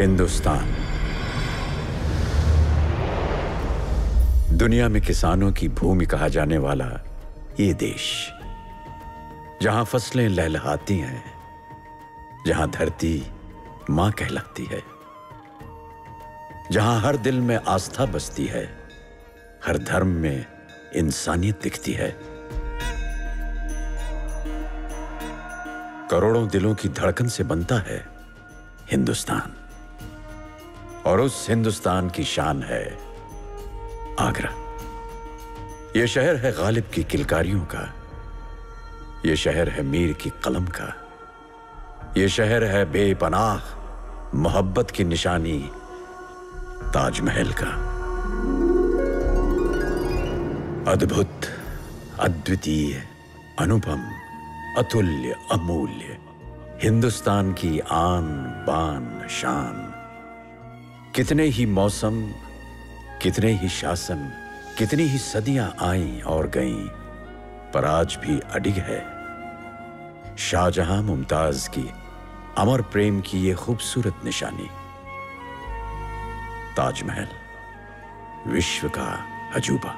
हिंदुस्तान दुनिया में किसानों की भूमि कहा जाने वाला ये देश, जहां फसलें लहलहाती हैं, जहां धरती मां कहलाती है, जहां हर दिल में आस्था बसती है, हर धर्म में इंसानियत दिखती है। करोड़ों दिलों की धड़कन से बनता है हिंदुस्तान, और उस हिंदुस्तान की शान है आगरा। यह शहर है गालिब की किलकारियों का, यह शहर है मीर की कलम का, यह शहर है बेपनाह मोहब्बत की निशानी ताजमहल का। अद्भुत, अद्वितीय, अनुपम, अतुल्य, अमूल्य हिंदुस्तान की आन बान शान। कितने ही मौसम, कितने ही शासन, कितनी ही सदियां आईं और गईं, पर आज भी अडिग है शाहजहां मुमताज की अमर प्रेम की ये खूबसूरत निशानी। ताजमहल विश्व का अजूबा।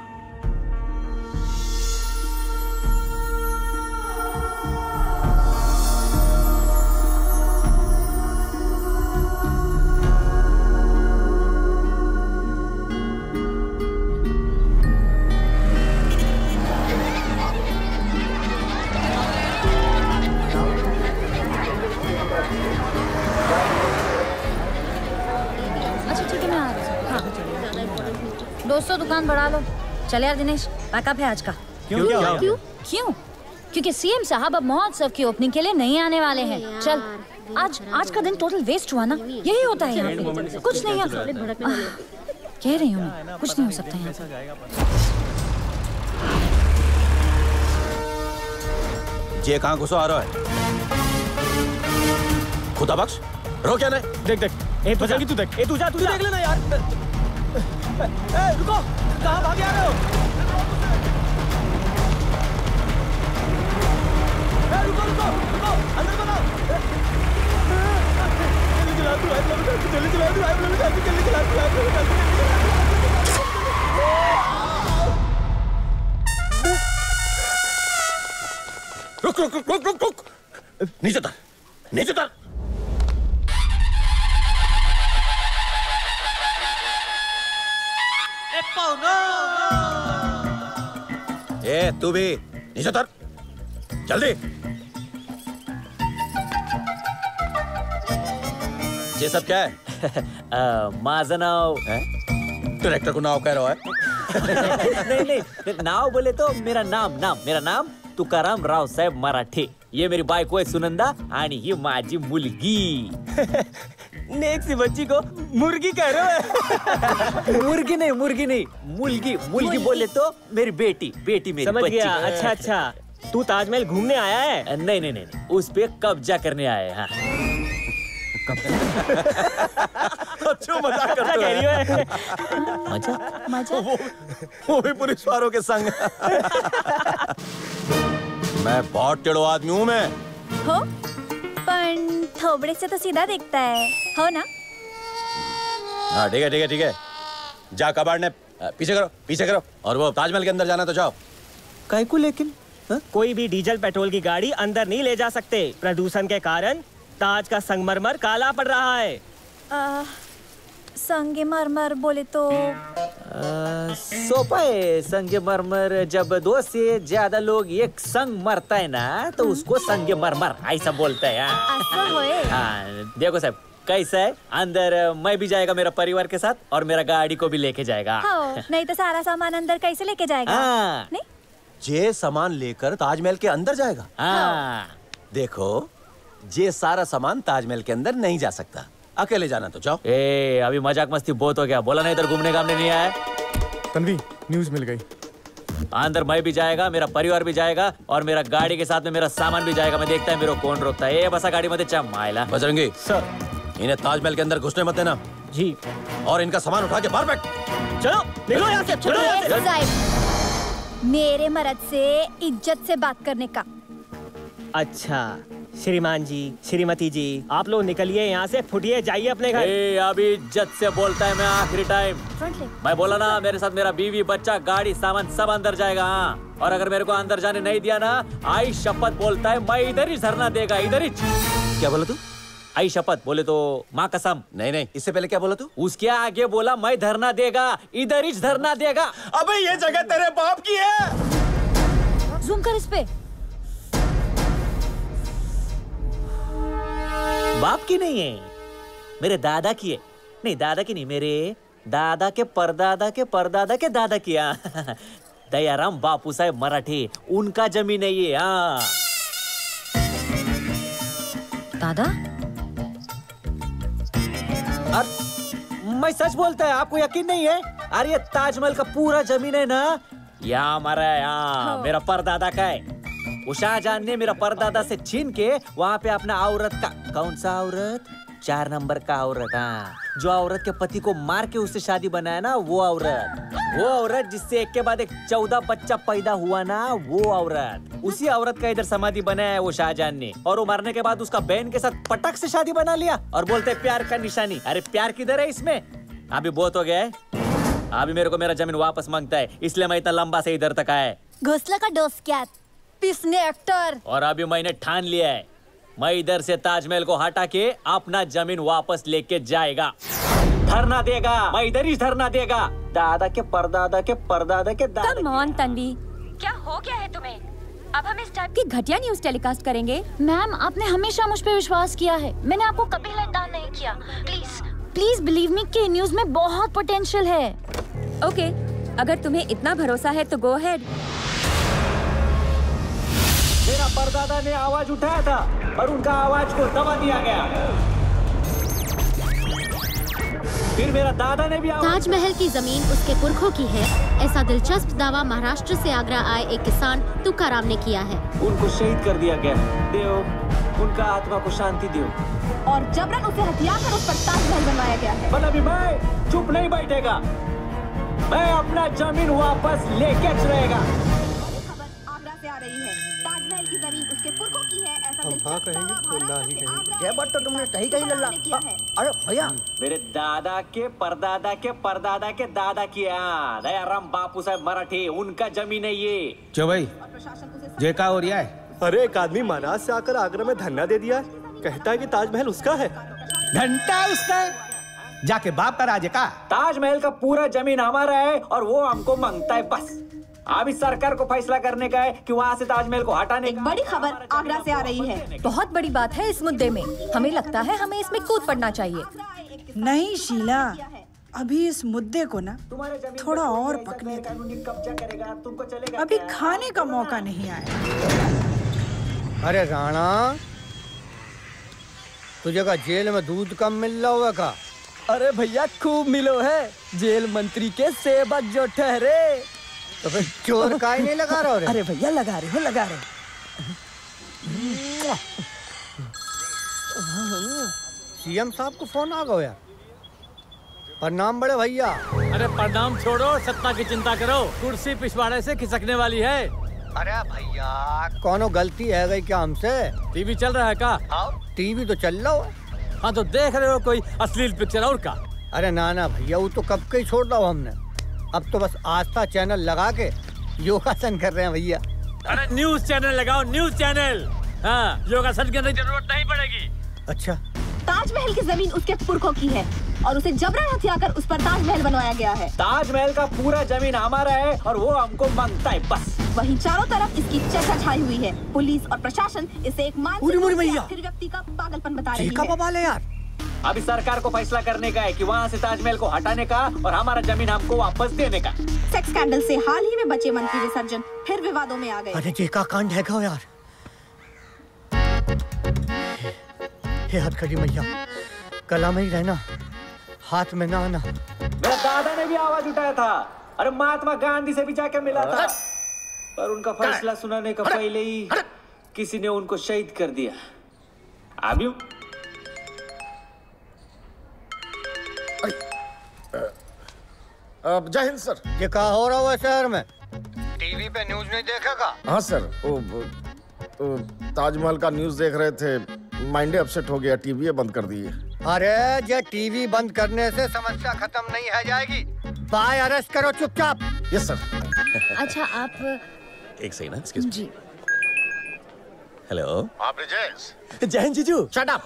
दुकान बढ़ा लो। चल यार दिनेश, बैकअप है आज का। क्यों? क्योंकि सीएम साहब अब महोत्सव की ओपनिंग के लिए नहीं आने वाले हैं। चल, आज का दिन टोटल वेस्ट हुआ ना, यही होता है यहाँ पे। कुछ नहीं, कह रही हूँ मैं, कुछ नहीं हो सकता यहाँ पे। ये कहाँ घुसो आ रहा है? खुदा बख्श, रो क्या नहीं? देख लेना यार। रुको, कहाँ भागे आ रहे हो? रुको, अंदर बनाओ। रुक, नीचे उतर। ए तू भी नीचे उतर, जल्दी। ये सब क्या है? माज़ा नाव डायरेक्टर को नाव कह रहा है। नहीं, नाव बोले तो मेरा नाम तुकाराम राव साहेब मराठे। ये मेरी बायको है सुनंदा, आणि ही माझी मुलगी। नेक्स्ट बच्ची को मुर्गी कह रहे हो? मुर्गी नहीं, मुलगी बोले तो मेरी बेटी मेरी समझ गया। अच्छा, तू ताजमहल घूमने आया है? नहीं, उस पे कब्जा करने आया है। हाँ। अच्छा, मजाक करता कह रही है। मजा वो भी पुलिस वालों के संग। मैं बहुत टेढ़ो आदमी हूँ मैं। हो? पर थोबड़े से तो सीधा दिखता है, हो ना? हाँ, ठीक है। जा कबाड़ ने पीछे करो, और वो ताजमहल के अंदर जाना तो जाओ। काहे को लेकिन? हा? कोई भी डीजल पेट्रोल की गाड़ी अंदर नहीं ले जा सकते। प्रदूषण के कारण ताज का संगमरमर काला पड़ रहा है। संगमरमर बोले तो सोपा है। संगमरमर जब दो से ज्यादा लोग एक संग मरता है ना, तो उसको संगमरमर ऐसा बोलते हैं। देखो साहब कैसा है, अंदर मैं भी जाएगा मेरा परिवार के साथ, और मेरा गाड़ी को भी लेके जाएगा। हाँ, नहीं तो सारा सामान अंदर कैसे लेके जाएगा? हाँ, नहीं? जे सामान लेकर ताजमहल के अंदर जाएगा। हाँ। देखो, जे सारा सामान ताजमहल के अंदर नहीं जा सकता, अकेले जाना तो जाओ। ए, अभी मजाक मस्ती बहुत हो गया, बोला ना इधर घूमने घामने नहीं आया। तन्वी, न्यूज़ मिल गई। अंदर मैं भी जाएगा, मेरा परिवार भी जाएगा, और मेरा गाड़ी के साथ में मेरा सामान भी जाएगा। मैं देखता है मेरे को कौन रोकता है। ए, बसा गाड़ी में चमाइला। बजरंगी सर, इन्हें ताजमहल के अंदर घुसने मत देना जी, और इनका सामान उठा के बाहर फेंक। चलो यहाँ से, चलो यहाँ से। मेरे मर्द से इज्जत से बात करने का। अच्छा श्रीमान जी, श्रीमती जी, आप लोग निकलिए यहाँ से, फुटिए, जाइए अपने घर। अभी इज्जत से बोलता है मैं आखिरी टाइम। मैं बोला ना, मेरे साथ मेरा बीवी, बच्चा, गाड़ी, सामान सब अंदर जाएगा। हाँ, और अगर मेरे को अंदर जाने नहीं दिया ना, आई शपथ बोलता है मैं इधर ही धरना देगा, इधर ही। क्या बोला तू? आई शपथ बोले तो माँ कसम। नहीं नहीं, इससे पहले क्या बोला तू? उसके आगे बोला मैं धरना देगा, इधर ही धरना देगा। अबे ये जगह तेरे बाप की है। ज़ूम कर इस पे। बाप की नहीं है, मेरे दादा की है। नहीं दादा की नहीं, मेरे दादा के परदादा के परदादा के दादा की। हाँ, दयाराम बापू साहेब मराठे, उनका जमीन है ये। हाँ दादा, अरे मैं सच बोलता है, आपको यकीन नहीं है? अरे ये ताजमहल का पूरा जमीन है ना, यहाँ हमारा है। हाँ, मेरा परदादा का है। शाहजहान ने मेरा परदादा से छीन के वहाँ पे अपना औरत का, कौन सा औरत? 4 नंबर का औरत। हाँ, जो औरत के पति को मार के उससे शादी बनाया ना, वो औरत। वो औरत जिससे एक के बाद एक 14 बच्चा पैदा हुआ ना, वो औरत। उसी औरत का इधर समाधि बनाया है वो शाहजहान ने। और वो मरने के बाद उसका बहन के साथ पटक से शादी बना लिया और बोलते प्यार का निशानी। अरे प्यार किधर है इसमें? अभी बहुत हो गया है, अभी मेरे को मेरा जमीन वापस मांगता है, इसलिए मैं इतना लंबा से इधर तक आया। घोसला का डोस क्या पिसने एक्टर। और अभी मैंने ठान लिया है, मैं इधर से ताजमहल को हटा के अपना जमीन वापस लेके जाएगा, धरना देगा, मैं इधर ही धरना देगा, दादा के परदादा के परदादा के दादा। कम ऑन तन्वी, क्या हो गया है तुम्हें? अब हम इस टाइप की घटिया न्यूज टेलीकास्ट करेंगे? मैम, आपने हमेशा मुझ पर विश्वास किया है, मैंने आपको कभी लटदान नहीं किया। प्लीज प्लीज बिलीव मी कि न्यूज में बहुत पोटेंशियल है। ओके, अगर तुम्हें इतना भरोसा है तो गो अहेड। मेरा परदादा ने आवाज उठाया था और उनका आवाज को दबा दिया गया। फिर मेरा दादा ने भी ताजमहल की जमीन उसके पुरखों की है, ऐसा दिलचस्प दावा महाराष्ट्र से आगरा आए एक किसान तुकाराम ने किया है। उनको शहीद कर दिया गया, देव उनका आत्मा को शांति दो। और जबरन उसे हथियार उस पर ताजमहल बनवाया गया है। पर अभी मैं चुप नहीं बैठेगा, मैं अपना जमीन वापस लेके रहेगा। आगरा से आ रही है, ताजमहल की जमीन उसके पुरखों की है, ऐसा तो तुमने सही कही लल्ला। अरे भैया, मेरे दादा के परदादा के परदादा के दादा की। दयाराम बापू साहब मराठे, उनका जमीन है ये। जो भाई जय का हो रिया है। अरे एक आदमी महाराज से आकर आगरा में धरना दे दिया, कहता है कि ताजमहल उसका है। घंटा उसका है, जाके बाप का राज का। ताजमहल का पूरा जमीन हमारा है और वो हमको मांगता है। बस अभी सरकार को फैसला करने का है कि वहाँ से ताजमहल को हटाने। एक बड़ी खबर आगरा से आ रही है, बहुत बड़ी बात है इस मुद्दे में। हमें लगता है हमें इसमें कूद पड़ना चाहिए। नहीं शीला, अभी इस मुद्दे को ना थोड़ा और पकने दो, अभी खाने का मौका नहीं आया। अरे राणा, तुझे का जेल में दूध कम मिल रहा होगा। अरे भैया खूब मिलो है, जेल मंत्री के सेवक जो ठहरे। तो फिर चोर काय नहीं लगा रहा हो रे? अरे भैया लगा रहे हो, लगा रहे हो। सीएम साहब को फोन आ गया। प्रणाम बड़े भैया। अरे प्रणाम छोड़ो, सत्ता की चिंता करो, कुर्सी पिछवाड़े से खिसकने वाली है। अरे भैया कोनो गलती है गई क्या हमसे? टीवी चल रहा है का? हाँ टीवी तो चल रहा हो। हाँ तो देख रहे हो कोई अश्लील पिक्चर और का? अरे ना ना भैया, वो तो कब कहीं छोड़ रहा हो हमने, अब तो बस आस्था चैनल लगा के योगासन कर रहे हैं भैया। अरे न्यूज चैनल लगाओ, न्यूज चैनल। हाँ, योगासन करने की जरूरत नहीं पड़ेगी। अच्छा, ताजमहल की जमीन उसके पुरखों की है और उसे जबरन हथियाकर उस पर ताजमहल बनवाया गया है। ताजमहल का पूरा जमीन हमारा है और वो हमको मांगता है। बस वहीं चारों तरफ इसकी चर्चा छाई हुई है। पुलिस और प्रशासन इसे एक मानसिक व्यक्ति का पागलपन बता रही है। अभी सरकार को फैसला करने का है कि वहाँ से ताजमहल को हटाने का और हमारा जमीन हमको वापस देने का। सेक्स स्कैंडल से हाल ही में बचे मंत्री विसर्जन फिर विवादों में आ गए। अरे ये का कांड है यार। हे हाथ खड़ी मैया, कला में ही रहना, हाथ में ना आना। मेरा दादा ने भी आवाज उठाया था, अरे महात्मा गांधी से भी जाके मिला था, पर उनका फैसला सुनाने का पहले ही किसी ने उनको शहीद कर दिया। अभी जय हिंद सर। ये कहा हो रहा हुआ शहर में? टीवी पे न्यूज नहीं देखेगा? हाँ सर, ताजमहल का न्यूज देख रहे थे, माइंड अपसेट हो गया, टीवी बंद कर दिए। अरे ये टीवी बंद करने से समस्या खत्म नहीं है जाएगी, बाय अरेस्ट करो चुपचाप। Yes sir. अच्छा आप एक सेकंड, एक्सक्यूज जी। हेलो आप ब्रिजेश जैन जीजू। शट अप,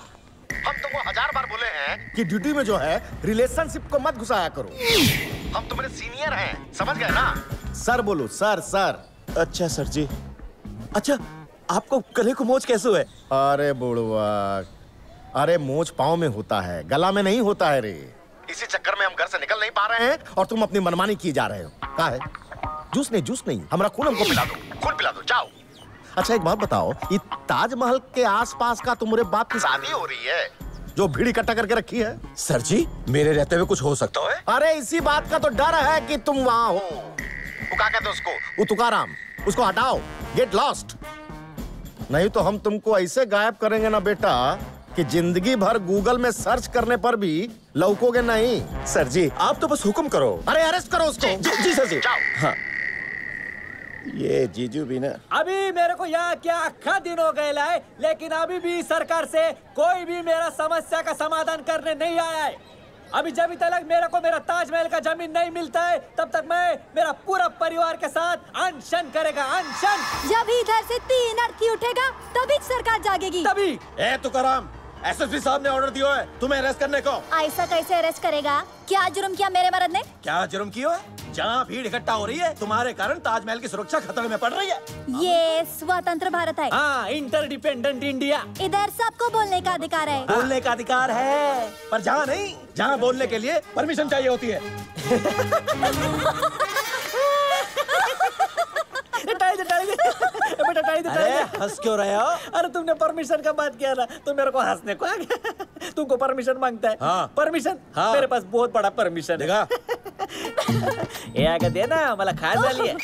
हम तुमको 1000 बार बोले हैं कि ड्यूटी में जो है रिलेशनशिप को मत घुसाया करो, हम तुम्हारे सीनियर हैं, समझ गए ना। सर बोलो, सर सर। अच्छा सर जी। अच्छा आपको गले को मोच कैसे हुए? अरे बुढ़वा, अरे मोच पाँव में होता है, गला में नहीं होता है रे। इसी चक्कर में हम घर से निकल नहीं पा रहे हैं और तुम अपनी मनमानी किए जा रहे हो। कहा है जूस नहीं, जूस नहीं, हमारा खून हमको पिला दो, खून पिला दो, जाओ। अच्छा एक बात बताओ, ये ताजमहल के आसपास का तुम्हारे बाप की शादी हो रही है जो भीड़ इकट्ठा करके रखी है? सर जी मेरे रहते हुए कुछ हो सकता है। अरे इसी बात का तो डर है कि तुम वहाँ हो। वो क्या कहते उसको, वो तुकाराम, उसको हटाओ, गेट लॉस्ट। नहीं तो हम तुमको ऐसे गायब करेंगे ना बेटा कि जिंदगी भर गूगल में सर्च करने पर भी लौकोगे नहीं। सर जी आप तो बस हुक्म करो। अरे अरेस्ट करो उसको। जी सर जी। हाँ ये जीजू भी ना, अभी मेरे को यहाँ क्या अखा दिन हो गए लाए, लेकिन अभी भी सरकार से कोई भी मेरा समस्या का समाधान करने नहीं आया है। अभी जब तक मेरे को मेरा ताजमहल का जमीन नहीं मिलता है तब तक मैं मेरा पूरा परिवार के साथ अनशन करेगा, अनशन। जब इधर से 3 अर्थी उठेगा तभी सरकार जागेगी, तभी। ए तुकाराम, एसएसपी साहब ने ऑर्डर दिया है तुम्हें अरेस्ट करने को। ऐसा कैसे अरेस्ट करेगा? क्या जुर्म किया मेरे मर्द ने? क्या जुर्म किया है? जहाँ भीड़ इकट्ठा हो रही है तुम्हारे कारण ताजमहल की सुरक्षा खतरे में पड़ रही है। ये स्वतंत्र भारत है। हाँ, इंटरडिपेंडेंट इंडिया। इधर सबको बोलने का अधिकार है। बोलने का अधिकार है पर जहाँ नहीं, जहाँ बोलने के लिए परमिशन चाहिए होती है। अरे हंस क्यों रहे हो? अरे तुमने परमिशन का बात किया ना तो मेरे को हंसने को आ गया। तुमको परमिशन मांगता है? हाँ। परमिशन? हाँ। मेरे पास बहुत बड़ा परमिशन है। आगे देना, मला खास वाली है।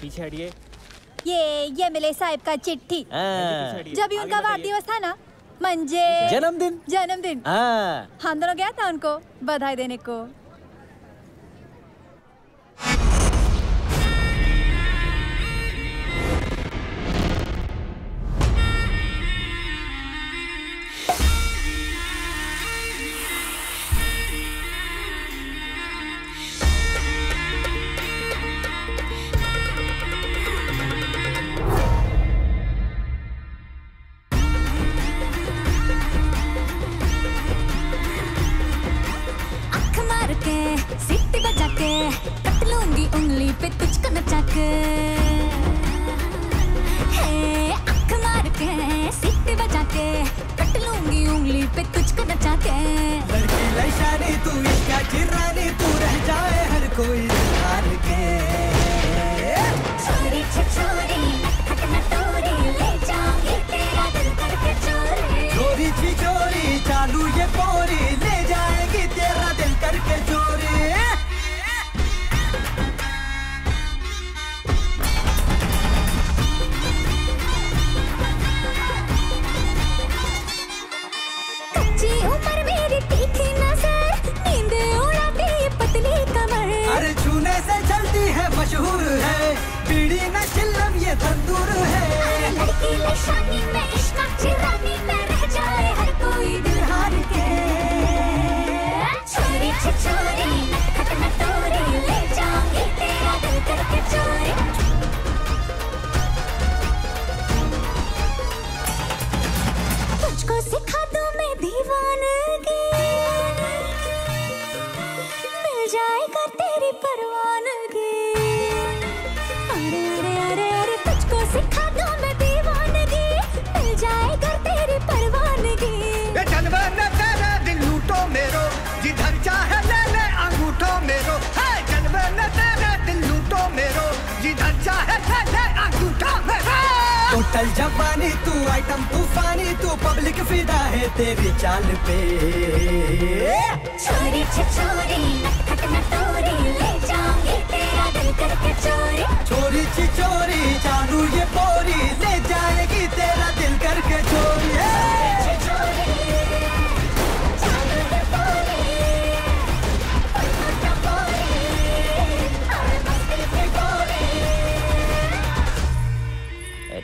पीछे हटिए। ये मिले साहेब का चिट्ठी। जब उनका वाढदिवस था ना, मंजे जन्मदिन, हम दोनों गया था उनको बधाई देने को।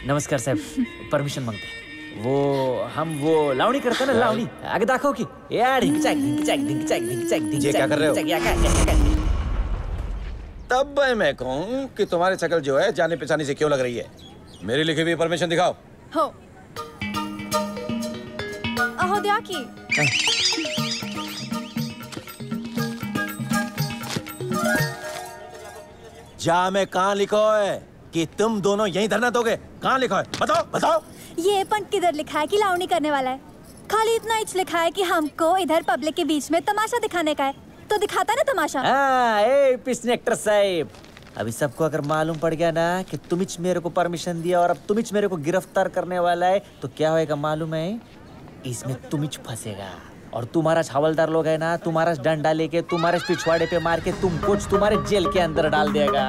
नमस्कार साहेब परमिशन मांगते वो लावणी करता ना लावणी आगे दाखव की यार क्या कर रहे हो तब भाई मैं कहूँ कि तुम्हारी शक्ल जो है जाने पहचाने से क्यों लग रही है मेरी लिखी हुई परमिशन दिखाओ हो अहोदया की जा मैं कहाँ लिखो है कि तुम दोनों यहीं धरना दोगे कहाँ लिखो है बताओ बताओ ये पन किधर लिखा है कि लावणी करने वाला है खाली इतना इच लिखा है कि हमको इधर पब्लिक के बीच में तमाशा दिखाने का है तो दिखाता ना तमाशा ए पिसने एक्टर साहब अभी सबको अगर मालूम पड़ गया ना कि तुम इच मेरे को परमिशन दिया और अब तुम इच मेरे को गिरफ्तार करने वाला है तो क्या होएगा मालूम है इसमें तुम इच फंसेगा और तुम्हारा हवलदार लोग है ना तुम्हारा डंडा लेके तुम्हारे पिछवाड़े पे मार के तुमको तुम्हारे जेल के अंदर डाल देगा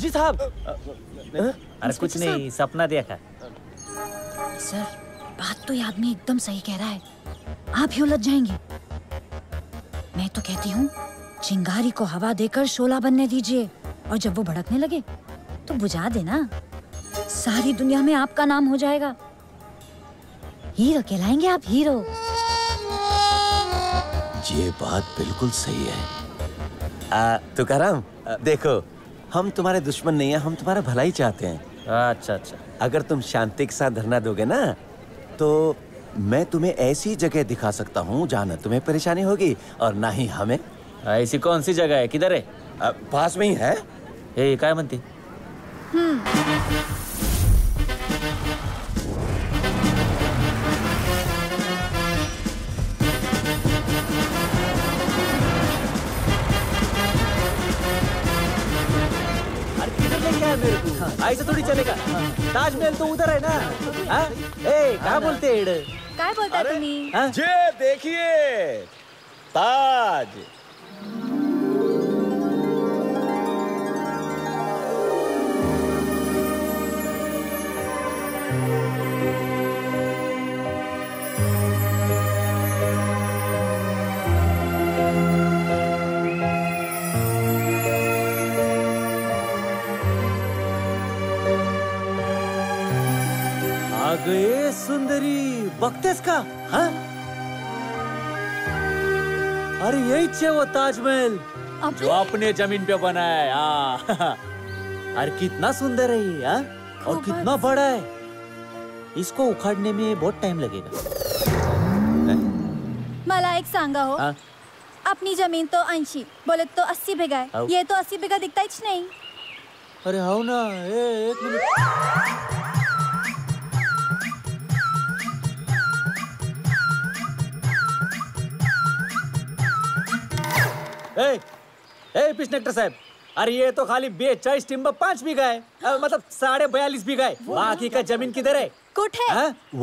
जी साहब अरे कुछ नहीं सपना देखा सर बात तो ये आदमी एकदम सही कह रहा है आप ही उलझ जाएंगे मैं तो कहती हूँ चिंगारी को हवा देकर शोला बनने दीजिए और जब वो भड़कने लगे तो बुझा देना सारी दुनिया में आपका नाम हो जाएगा हीरो कहलाएंगे आप हीरो ये बात बिल्कुल सही है तुकाराम देखो हम तुम्हारे दुश्मन नहीं है हम तुम्हारा भलाई चाहते हैं अच्छा अच्छा अगर तुम शांति के साथ धरना दोगे ना तो मैं तुम्हें ऐसी जगह दिखा सकता हूँ जहाँ ना तुम्हें परेशानी होगी और ना ही हमें ऐसी कौन सी जगह है किधर है पास में ही है ए काय म्हणती ऐसे थोड़ी चलेगा ताजमहल तो उधर है ना आ? ए क्या बोलते काय बोलता तुम्हें जे देखिए ताज गए सुंदरी बख्तेस का हाँ? अरे यही छे वो ताजमहल जो अपने जमीन पे बना है अरे कितना सुंदर है ये और कितना बड़ा है इसको उखाड़ने में बहुत टाइम लगेगा मला एक सांगा हो हाँ? अपनी जमीन तो 80 बोले तो 80 बिघा है ये तो 80 बिघा दिखता ही नहीं अरे हाउ ना एक मिनट ए, ए पिछनेक्टर साहब अरे ये तो खाली 42 टिम्बर 5 बीघा है मतलब 42.5 बीघा है बाकी का जमीन किधर है कुट है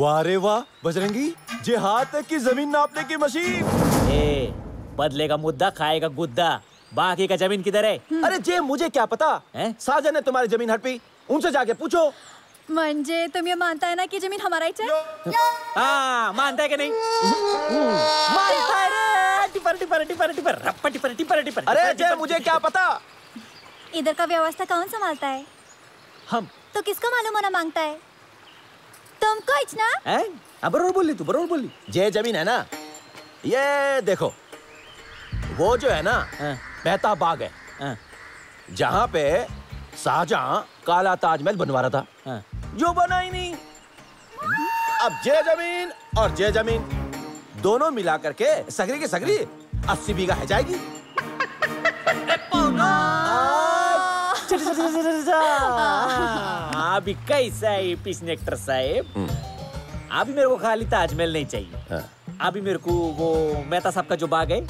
वाह रे वाह बजरंगी जे हाथ की जमीन नापने की मशीन ए बदले का मुद्दा खाएगा गुद्दा बाकी का जमीन किधर है अरे जे मुझे क्या पता साजा ने तुम्हारी जमीन हड़पी उनसे जाके पूछो मंजे तुम ये मानता है ना कि जमीन हमारा ही है मानता है कि नहीं मानता है टिपर अरे जय मुझे क्या पता इधर का व्यवस्था कौन संभालता है हम तो किसका मालूम होना मांगता है तुमको इतना है बरोबर बोली तू बरोबर बोली जय जमीन है ना ये देखो वो जो है ना मेहता बाग है जहाँ पे शाहजहां काला ताजमहल बनवा रहा था जो बना ही नहीं अब जय जमीन और जय जमीन दोनों मिला करके सगरी के सगरी 80 बीघा है जाएगी अभी कैसा है पिछनेक्टर साहब अभी मेरे को खाली ताजमहल नहीं चाहिए अभी मेरे को वो मेहता साहब का जो बाग है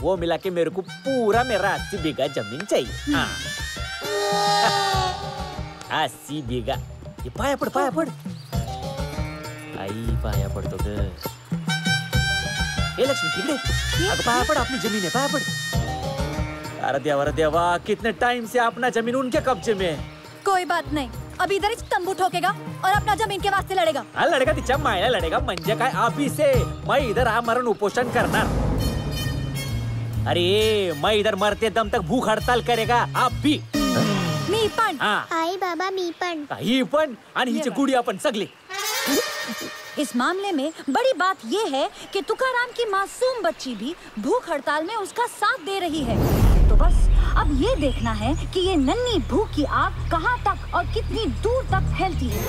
वो मिला के मेरे को पूरा मेरा 80 बीघा जमीन चाहिए 80 बीघा ये पाया पड़ आई पाया पड़ तो ए लक्ष्मी ठीक है अगर पाया पड़ अपनी जमीन है पाया पड़ अरे देवा कितने टाइम से अपना जमीन उनके कब्जे में है कोई बात नहीं अभी इधर तंबू ठोकेगा और अपना जमीन के वास्ते लड़ेगा हाँ लड़ेगा तिचा मायला लड़ेगा मंजे काय आप ही से मैं इधर आमरण उपोषण करना अरे मैं इधर मरते दम तक भूख हड़ताल करेगा आप भी। मी पण आई बाबा मी पण ही पण आणि हिचे गुडिया पण सगले। इस मामले में बड़ी बात ये है कि तुकाराम की मासूम बच्ची भी भूख हड़ताल में उसका साथ दे रही है। तो बस अब ये देखना है कि ये नन्ही भूख की आग कहाँ तक और कितनी दूर तक फैलती है।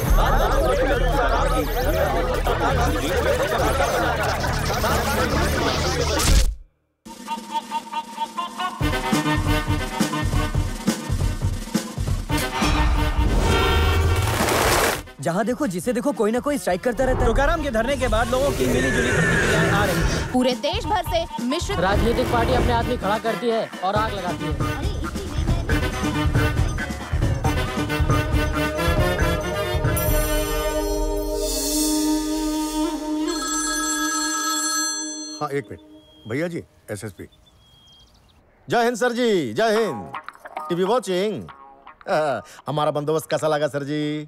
जहाँ देखो जिसे देखो कोई ना कोई स्ट्राइक करता रहता है। तुकाराम के धरने के बाद लोगों की मिलीजुली प्रतिक्रियाएं आ रही हैं। पूरे देश भर से मिश्रित राजनीतिक पार्टी अपने आदमी खड़ा करती है और आग लगाती है। हाँ एक मिनट भैया जी एसएसपी। जय हिंद सर जी जय हिंद। TV watching. हमारा बंदोबस्त कैसा लगा सर जी?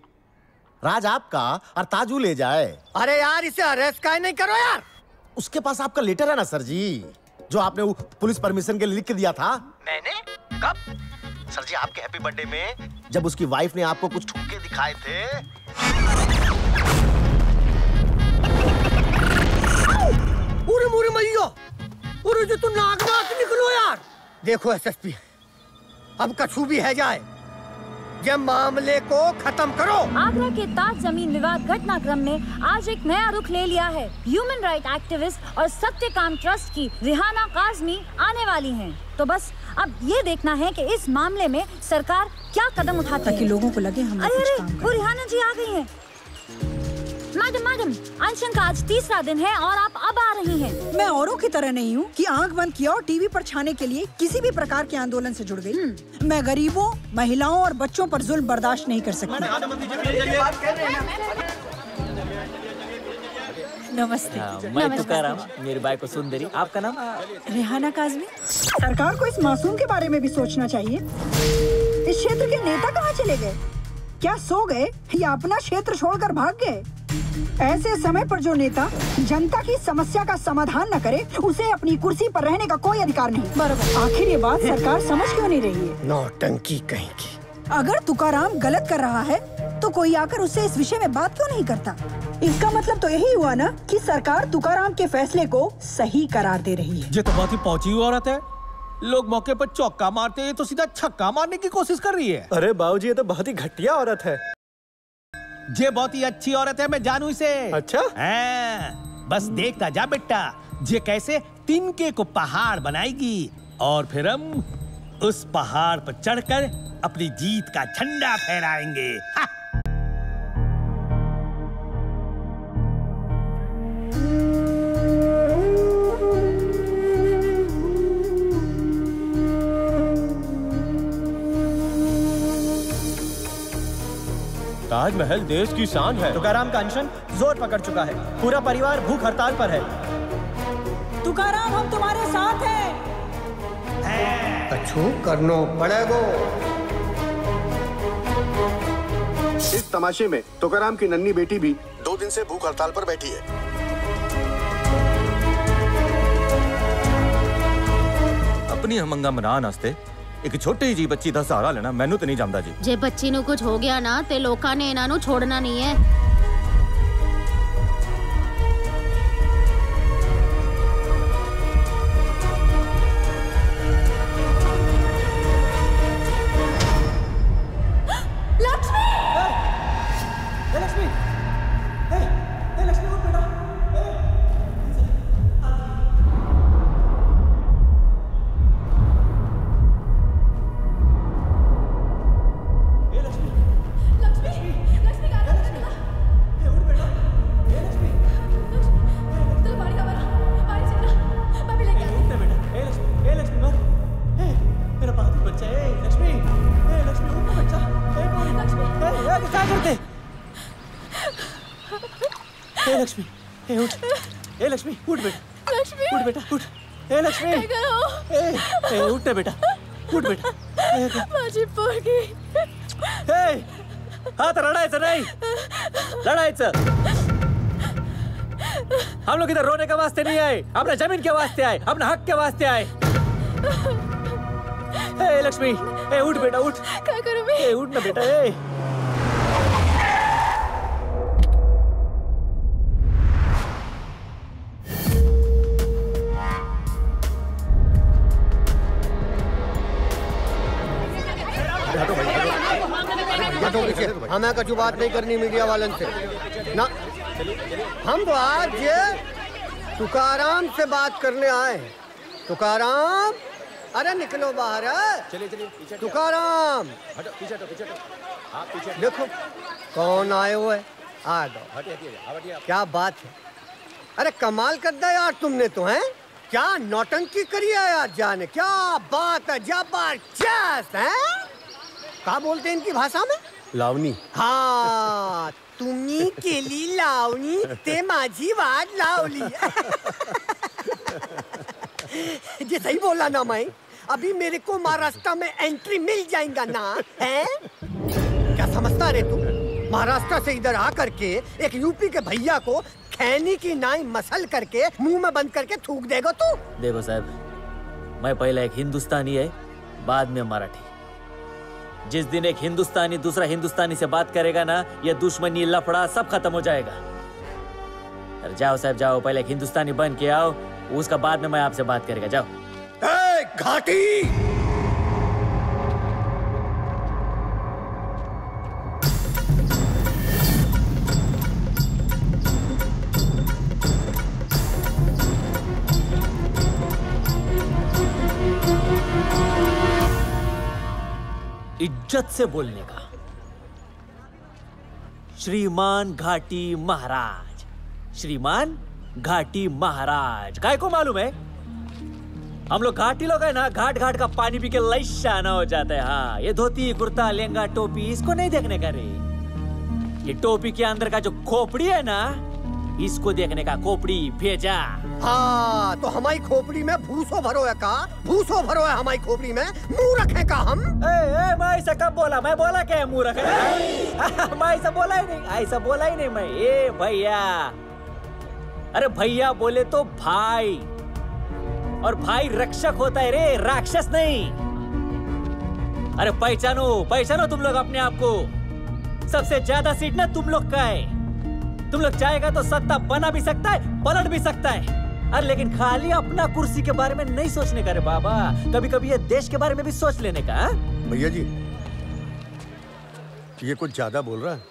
राज आपका और ताजू ले जाए। अरे यार इसे अरेस्ट काहे नहीं करो यार? उसके पास आपका लेटर है ना सर जी, जो आपने वो पुलिस परमिशन के लिए लिख के दिया था। मैंने कब? सर जी आपके हैप्पी बर्थडे में जब उसकी वाइफ ने आपको कुछ ठुमके दिखाए थे। उरे मुरे मैया, उरे जो तुम नागनाथ निकलो यार। देखो एसएसपी अब कछु भी है जाए, ये मामले को खत्म करो। आगरा के ताज जमीन विवाद घटनाक्रम ने आज एक नया रुख ले लिया है। ह्यूमन राइट एक्टिविस्ट और सत्य काम ट्रस्ट की रेहाना काज़मी आने वाली हैं। तो बस अब ये देखना है कि इस मामले में सरकार क्या कदम उठाती है ताकि लोगों को लगे हम। अरे वो रेहाना जी आ गई हैं। मैडम अनशन का आज तीसरा दिन है और आप अब आ रही हैं। मैं औरों की तरह नहीं हूँ कि आंख बंद किया और टीवी पर छाने के लिए किसी भी प्रकार के आंदोलन से जुड़ गई। मैं गरीबों, महिलाओं और बच्चों पर जुल्म बर्दाश्त नहीं कर सकती। नमस्ते, मैं तुकाराम, मेरी बाइको सुंदरी। आपका नाम? रेहाना काज़मी। सरकार को इस मासूम के बारे में भी सोचना चाहिए। इस क्षेत्र के नेता कहाँ चले गए? क्या सो गए या अपना क्षेत्र छोड़कर भाग गए? ऐसे समय पर जो नेता जनता की समस्या का समाधान न करे उसे अपनी कुर्सी पर रहने का कोई अधिकार नहीं। बराबर। आखिर ये बात सरकार समझ क्यों नहीं रही है? नौटंकी कहीं की। अगर तुकाराम गलत कर रहा है तो कोई आकर उससे इस विषय में बात क्यों नहीं करता? इसका मतलब तो यही हुआ ना कि सरकार तुकाराम के फैसले को सही करार दे रही है। ये तो बहुत ही पहुँची हुई औरत है। लोग मौके पर चौका मारते हैं तो सीधा छक्का मारने की कोशिश कर रही है। अरे बाबूजी ये तो बहुत ही घटिया औरत है। ये बहुत ही अच्छी औरत है, मैं जानू इसे। अच्छा? हाँ, बस देखता जा बेटा, ये कैसे तिनके को पहाड़ बनाएगी और फिर हम उस पहाड़ पर चढ़कर अपनी जीत का झंडा फहराएंगे। हाँ। ताजमहल देश की शान है। तुकाराम का अनशन जोर पकड़ चुका है, पूरा परिवार भूख हड़ताल पर है। तुकाराम हम तुम्हारे साथ हैं। कछु करनो पड़ेगो। इस तमाशे में तुकाराम की नन्ही बेटी भी 2 दिन से भूख हड़ताल पर बैठी है। अपनी हमंगा मना नास्ते एक छोटी जी बच्ची दा सहारा लेना मैनू तो नहीं जानता जी। जे बच्ची नु कुछ हो गया ना ते लोकां ने इन्हां नू छोड़ना नहीं है। लक्ष्मी! ए लक्ष्मी! ए लक्ष्मी उठ बेटा। बेटा उठ बेटा। माझी पोरगी। हे हात रडायचं नाही, लढायचं। हम लोग इधर रोने के वास्ते नहीं आए, अपना जमीन के वास्ते आए, अपना हक के वास्ते आए। ए लक्ष्मी, ए उठ बेटा उठ। क्या करूं मैं? ए उठ ना बेटा, ए हमें कछु बात नहीं करनी मीडिया वालन से ना। हम तो आज ये तुकाराम से बात करने आए। तुकाराम, अरे निकलो बाहर। चलिए तुकाराम, देखो कौन आए हुए। आ जाओ, क्या बात है। अरे कमाल कर दिया यार तुमने तो, हैं क्या नौटंकी करी है यार जाने। क्या बात है, जबरदस्त है। क्या बोलते हैं इनकी भाषा में? लावनी। हाँ, तुम्ही केली लावनी ते माझी वाद लावली। ये सही बोला ना मैं? अभी मेरे को महाराष्ट्र में एंट्री मिल जाएगा ना, है? क्या समझता रे तू? महाराष्ट्र से इधर आ करके एक यूपी के भैया को खैनी की नाई मसल करके मुंह में बंद करके थूक देगा तू? देखो साहब, मैं पहला एक हिंदुस्तानी है, बाद में मराठी। जिस दिन एक हिंदुस्तानी दूसरा हिंदुस्तानी से बात करेगा ना, ये दुश्मनी लफड़ा सब खत्म हो जाएगा। अरे जाओ साहब जाओ, पहले एक हिंदुस्तानी बन के आओ, उसका बाद में मैं आपसे बात करेगा। जाओ। ए घाटी, इज्जत से बोलने का। श्रीमान घाटी महाराज, श्रीमान घाटी महाराज, काय को मालूम है? हम लोग घाटी लोग है ना, घाट घाट का पानी पी के लशाना हो जाता है। हाँ, ये धोती कुर्ता लहंगा टोपी इसको नहीं देखने का रे। ये टोपी के अंदर का जो खोपड़ी है ना, इसको देखने का। खोपड़ी भेजा। हाँ, तो हमारी खोपड़ी में भूसो भरो है का? भूसो भरो है हमारी खोपड़ी में, मुंह रखे का हम? ए ए, मैं ऐसा कब बोला? मैं बोला क्या मुंह रखे? मैं ऐसा बोला ही नहीं, ऐसा बोला ही नहीं मैं। ए भैया, अरे भैया बोले तो भाई, और भाई रक्षक होता है रे, राक्षस नहीं। अरे पहचानो पहचानो तुम लोग अपने आप को। सबसे ज्यादा सीट ना तुम लोग का है। तुम लोग चाहेगा तो सत्ता बना भी सकता है, पलट भी सकता है। अरे लेकिन खाली अपना कुर्सी के बारे में नहीं सोचने का रे बाबा, कभी कभी ये देश के बारे में भी सोच लेने का। भैया जी, ये कुछ ज्यादा बोल रहा है।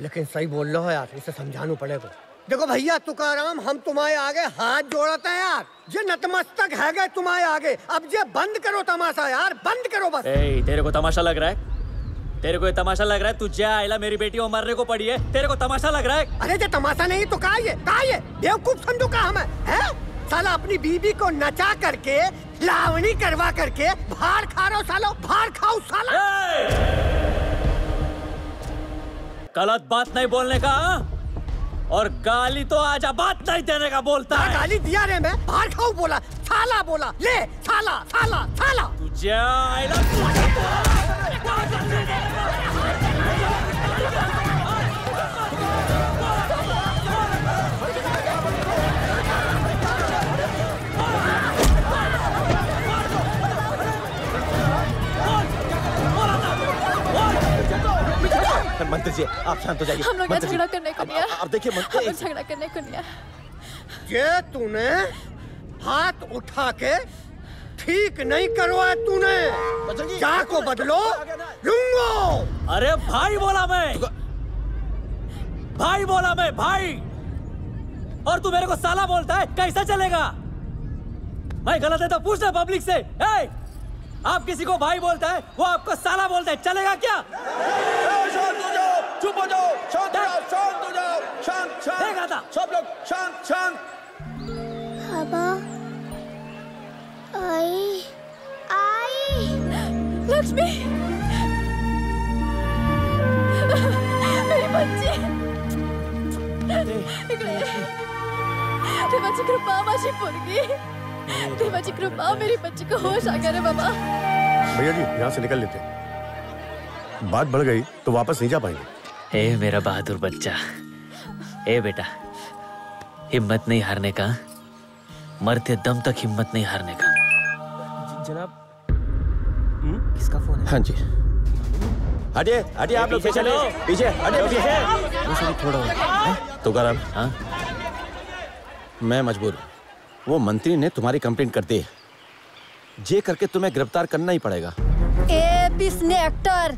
लेकिन सही बोल रहा है यार, इसे समझाना पड़ेगा। देखो भैया तुकाराम, हम तुम्हारे आगे हाथ जोड़ते हैं यार। ये नतमस्तक है गए तुम्हारे आगे। अब ये बंद करो तमाशा यार, बंद करो बस। तेरे को तमाशा लग रहा है? तेरे को ये तमाशा लग रहा है? तुझे आयला मेरी बेटी वो मरने को पड़ी है, तेरे को तमाशा लग रहा है? अरे ये तमाशा नहीं तो का ये बेवकूफ समझो का हमें, हैं? साला अपनी बीबी को नचा करके लावणी करवा करके भार खा रहा हो सालो, भार खाओ साला। गलत बात नहीं बोलने का, और गाली तो आज बात नहीं देने का बोलता है। गाली दिया रे मैं, भार खाओ बोला, साला बोला, ले साला साला साला। तुझे आयला मंत्री जी आप शांत हो जाइए। हम लोग झगड़ा करने को नहीं। आप देखिए मंत्री, झगड़ा करने को नहीं। ये तूने हाथ उठा के ठीक नहीं करवाया तूने, जा को बदलो लूंगो। अरे भाई बोला मैं, भाई बोला मैं, भाई, और तू मेरे को साला बोलता है, कैसा चलेगा? मैं गलत है तो पूछना पब्लिक से। आप किसी को भाई बोलता है, वो आपको साला बोलता है, चलेगा क्या? शांत हो जाओ, चुप हो जाओ, शांत हो जाओ, शांत शांत सब लोग शांत शांत। आई आई लक्ष्मी, मेरी बच्ची, देवाची कृपा माझी पोरगी, देवाची कृपा मेरी बच्ची को होश आ गया रे बाबा। भैया जी यहाँ से निकल लेते हैं, बात बढ़ गई तो वापस नहीं जा पाएंगे। ए मेरा बहादुर बच्चा, ए बेटा, हिम्मत नहीं हारने का, मरते दम तक हिम्मत नहीं हारने का। जनाब किसका फोन है? हाँ जी, हटिए हटिए आप लोग पीछे चलो, पीछे हटिए पीछे थोड़ा। तो कारण हाँ मैं मजबूर हूँ, वो मंत्री ने तुम्हारी कंप्लेंट कर दी है, जे करके तुम्हें गिरफ्तार करना ही पड़ेगा। ए पी एक्टर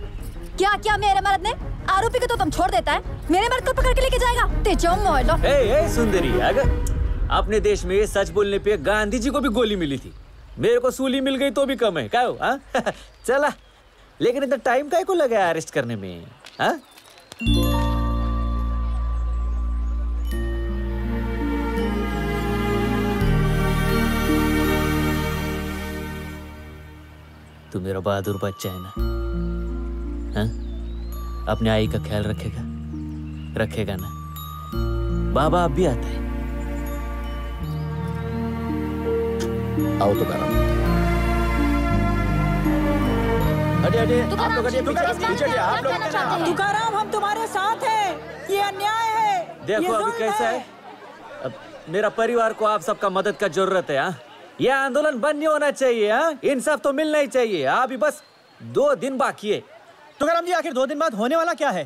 क्या क्या मेरे मर्द ने आरोपी को तो तुम छोड़ देता है, मेरे मर्द को पकड़ के लेके जाएगा तेजो मोहल्ला। ए सुंदरी, अगर अपने देश में सच बोलने पे गांधी जी को भी गोली मिली थी, मेरे को सूली मिल गई तो भी कम है। क्या हो चला, लेकिन इतना टाइम काहे को लगा अरेस्ट करने में? हाँ तू मेरा बहादुर बच्चा है ना, हाँ? अपने आई का ख्याल रखेगा, रखेगा ना? बाबा अब भी आता है। आओ तो करो, अरे अरे आप लोग तुकाराम, हम तुम्हारे साथ हैं, ये अन्याय है। देखो अभी कैसा है, अब मेरा परिवार को आप सबका मदद का जरूरत है। हाँ यह आंदोलन बंद नहीं होना चाहिए, इंसाफ तो मिलना ही चाहिए। अभी बस 2 दिन बाकी है। तुकाराम जी आखिर 2 दिन बाद होने वाला क्या है?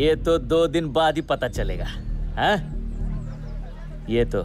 ये तो 2 दिन बाद ही पता चलेगा। हाँ ये तो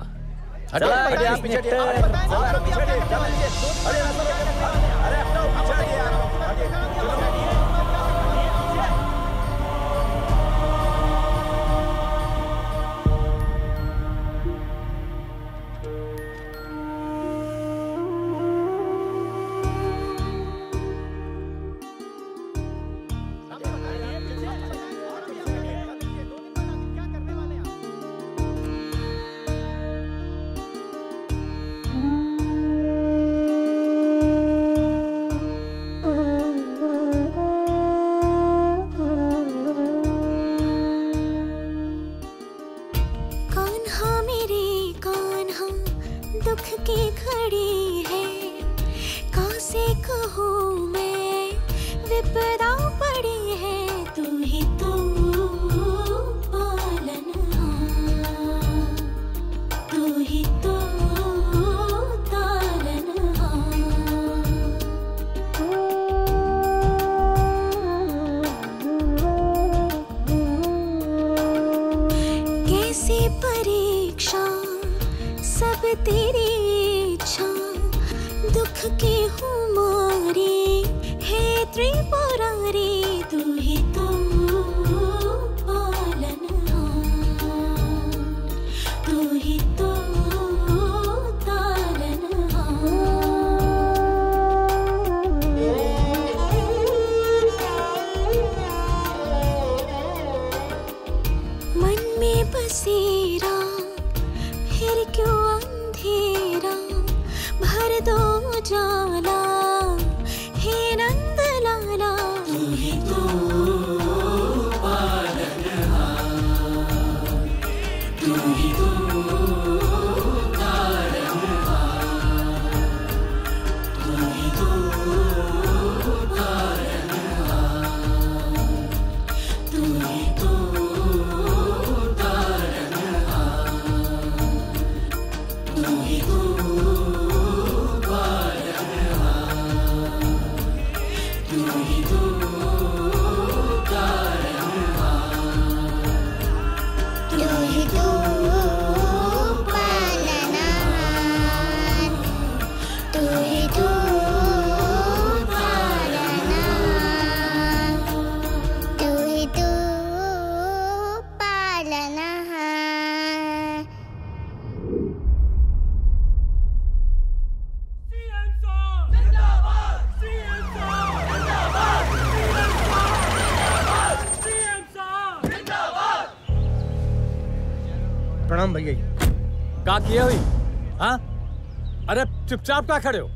चुपचाप क्या खड़े हो,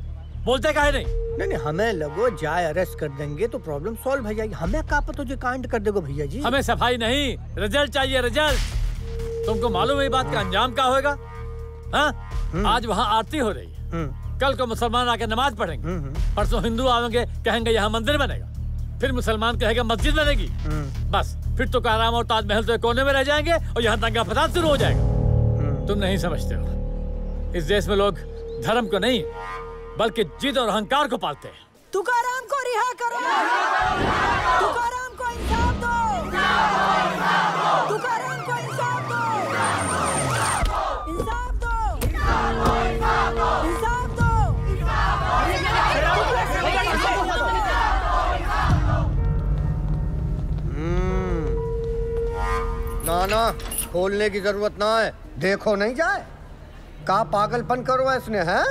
बोलते काहे नहीं? नहीं नहीं, हमें लगो जाए अरेस्ट कर देंगे तो प्रॉब्लम सॉल्व हो जाएगी। हमें क्या पता तुझे कांड कर देगा भैया जी। हमें सफाई नहीं, रिजल्ट चाहिए, रिजल्ट। तुमको मालूम है बात का अंजाम क्या होगा? हाँ आज वहाँ आरती हो रही है, कल को मुसलमान आके नमाज पढ़ेंगे, परसों हिंदू आवेंगे कहेंगे यहाँ मंदिर बनेगा, फिर मुसलमान कहेगा मस्जिद बनेगी, बस फिर तो काराम और ताजमहल तो कोने में रह जाएंगे और यहाँ दंगा फसाद शुरू हो जाएगा। तुम नहीं समझते हो, इस देश में लोग धर्म को नहीं बल्कि जिद और अहंकार को पालते हैं। तुकाराम को रिहा करो, तुकाराम को इंसाफ दो, तुकाराम को इंसाफ दो, इंसाफ दो, इंसाफ दो। ना ना, खोलने की जरूरत ना है, देखो नहीं जाए। का पागलपन करो इसने, है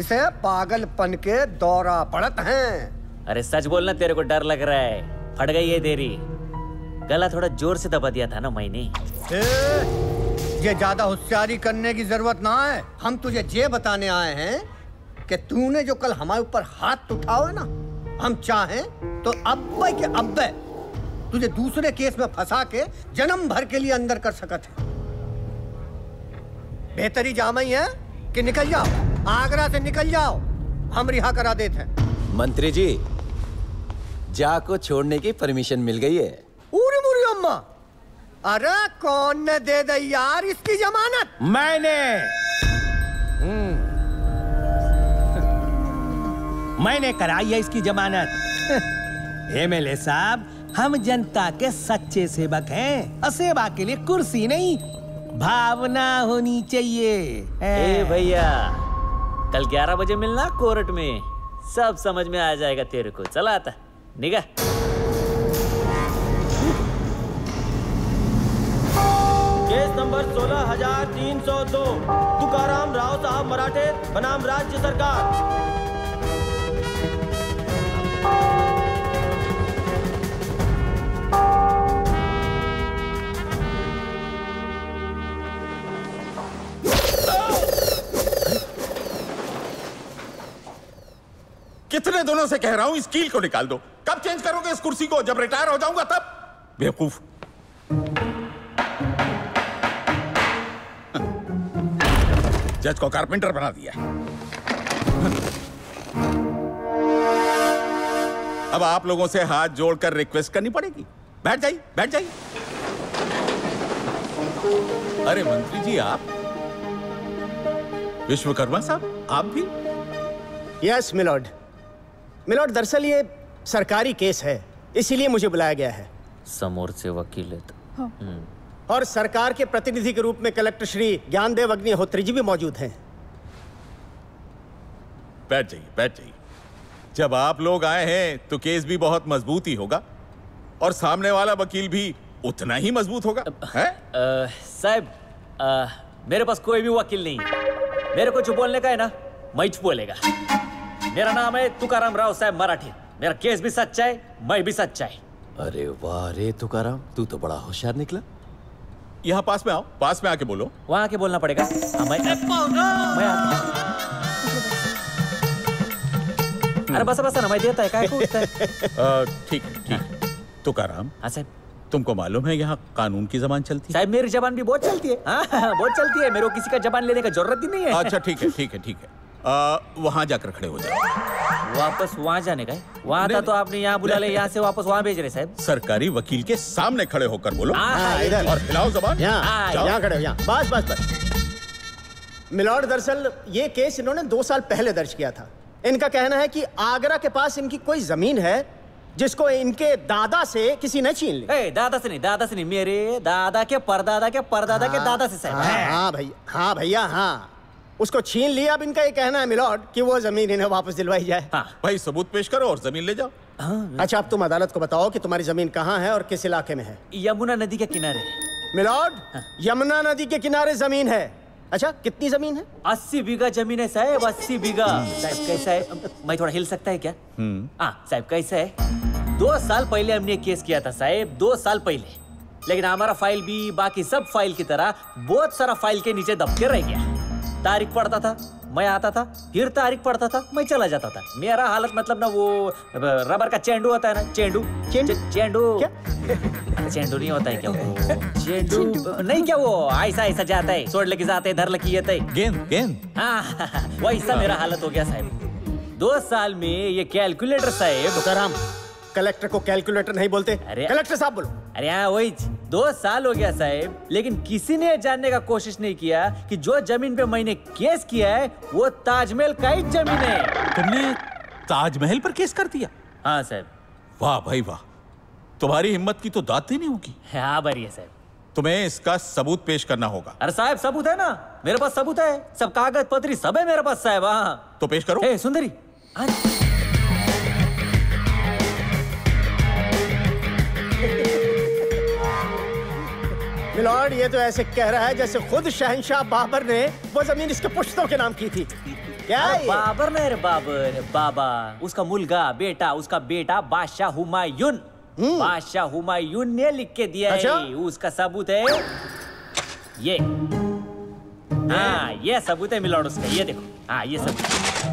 इसे पागलपन के दौरा पड़त हैं। अरे सच बोलना, तेरे को डर लग रहा है? फट गई है तेरी, गला थोड़ा जोर से दबा दिया था ना मैंने। ये ज्यादा होशियारी करने की जरूरत ना है। हम तुझे ये बताने आए हैं कि तूने जो कल हमारे ऊपर हाथ उठाओ है ना, हम चाहें तो अब्बे के अब्बे तुझे दूसरे केस में फंसा के जन्म भर के लिए अंदर कर सकत है। बेहतरी जाम ही है कि निकल जाओ, आगरा से निकल जाओ, हम रिहा करा देते हैं। मंत्री जी, जा को छोड़ने की परमिशन मिल गई है। उरी मुरी अम्मा, अरे कौन ने दे दी यार इसकी जमानत? मैंने मैंने कराई है इसकी जमानत। एमएलए साहब, हम जनता के सच्चे सेवक हैं, और सेवा के लिए कुर्सी नहीं भावना होनी चाहिए। ए भैया, कल 11 बजे मिलना कोर्ट में, सब समझ में आ जाएगा तेरे को। चला आता निगाह। केस नंबर 16302, तुकाराम राव साहब मराठे बनाम राज्य सरकार। कितने दोनों से कह रहा हूं, इस कील को निकाल दो। कब चेंज करोगे इस कुर्सी को? जब रिटायर हो जाऊंगा तब? बेवकूफ। जज को कारपेंटर बना दिया। अब आप लोगों से हाथ जोड़कर रिक्वेस्ट करनी पड़ेगी, बैठ जाइए, बैठ जाइए। अरे मंत्री जी, आप विश्वकर्मा साहब, आप भी? Yes milord. मिलॉर्ड, दरअसल ये सरकारी केस है, इसीलिए मुझे बुलाया गया है। समोर से वकीलत। हाँ। और सरकार के प्रतिनिधि के रूप में कलेक्टर श्री ज्ञानदेव अग्निहोत्री जी भी मौजूद हैं। बैठ जाइए, बैठ जाइए। जब आप लोग आए हैं तो केस भी बहुत मजबूत ही होगा और सामने वाला वकील भी उतना ही मजबूत होगा। साहब, मेरे पास कोई भी वकील नहीं है। मेरे को जो बोलने का है ना, मैं बोलेगा। मेरा नाम है तुकाराम राव साहब मराठी, मेरा केस भी सच्चा है, मैं भी सच्चा है। अरे वाह रे तुकाराम, तू तो बड़ा होशियार निकला। यहाँ पास में आओ, पास में आके बोलो। वहाँ आके बोलना पड़ेगा। अरे बस बस ना, मैं देता है काय कूदता है। ठीक ठीक। तुकाराम, हाँ साहब, तुमको मालूम है यहाँ कानून की जबान चलती है? साहब, मेरी जबान भी बहुत चलती है, बहुत चलती है। मेरे को किसी का जबान लेने का जरूरत ही नहीं है। अच्छा ठीक है, ठीक है, ठीक है। वहाँ जाकर खड़े हो जाए। वापस वहाँ जाने का? वहाँ था तो आपने यहाँ बुला लिया, यहाँ से वापस वहाँ भेज रहे साहब। सरकारी वकील के सामने खड़े होकर बोलो। इधर और हिलाओ जबान। यहाँ खड़े हो, यहाँ। बस बस बस। मिलॉर्ड, दरअसल ये केस इन्होंने 2 साल पहले दर्ज किया था। इनका कहना है कि आगरा के पास इनकी कोई जमीन है जिसको इनके दादा से किसी ने छीन ली। ए, दादा से नहीं, दादा से नहीं, मेरे दादा के परदादा के परदादा के दादा से। हाँ भैया, हाँ भैया, हाँ, उसको छीन लिया। अब इनका ये कहना है मिलॉर्ड कि वो जमीन इन्हें वापस दिलवाई जाए। हाँ। भाई सबूत पेश करो और जमीन ले जाओ। अच्छा, अब तुम अदालत को बताओ कि तुम्हारी जमीन कहाँ है और किस इलाके में है। यमुना नदी के किनारे मिलॉर्ड। हाँ। यमुना नदी के किनारे जमीन है। अच्छा, कितनी जमीन है? 80 बीघा जमीन है साहब, 80 बीघा। साहब कैसा है, मैं थोड़ा हिल सकता है क्या? हाँ साहब, कैसा है, 2 साल पहले हमने केस किया था साहब, 2 साल पहले। लेकिन हमारा फाइल भी बाकी सब फाइल की तरह बहुत सारा फाइल के नीचे दबके रह गया। तारीख पड़ता था, मैं आता था, फिर तारीख पड़ता था, मैं चला जाता था। मेरा हालत मतलब ना, वो रबर का चेंडू होता है ना, चेंडू चेंडू क्या? चेंडू नहीं होता है क्या वो? चेंडू नहीं क्या वो? ऐसा ऐसा जाता है, छोड़ लेके जाते, धर लेके आते, गेंद गेंद। हाँ, वैसा मेरा हालत हो गया साहब 2 साल में। ये कैलकुलेटर साहब। कलेक्टर को कैलकुलेटर नहीं बोलते, कलेक्टर साहब बोलो। अरे वही 2 साल हो गया साहब, लेकिन किसी ने जानने का कोशिश नहीं किया कि जो जमीन पे मैंने केस किया है वो ताजमहल का ही जमीन है। तुमने ताजमहल पर केस कर दिया? हाँ साहब। वाह भाई वाह, तुम्हारी हिम्मत की तो दात ही नहीं होगी। हाँ भरी है साहब। तुम्हें इसका सबूत पेश करना होगा। अरे साहब सबूत है ना, मेरे पास सबूत है, सब कागज पत्री सब है मेरे पास साहब। हाँ तो पेश करो। ए सुंदरी लॉर्ड, ये तो ऐसे कह रहा है जैसे खुद शहंशाह बाबर ने वो जमीन इसके पुश्तों के नाम की थी। क्या बाबर ने? बाबर बाबा, उसका मुलगा बेटा, उसका बेटा बादशाह हुमायून, बादशाह हुमायून ने लिख के दिया। अच्छा? है उसका सबूत है ये। हाँ ये सबूत है मिलॉर्ड उसका, ये देखो। हाँ ये सबूत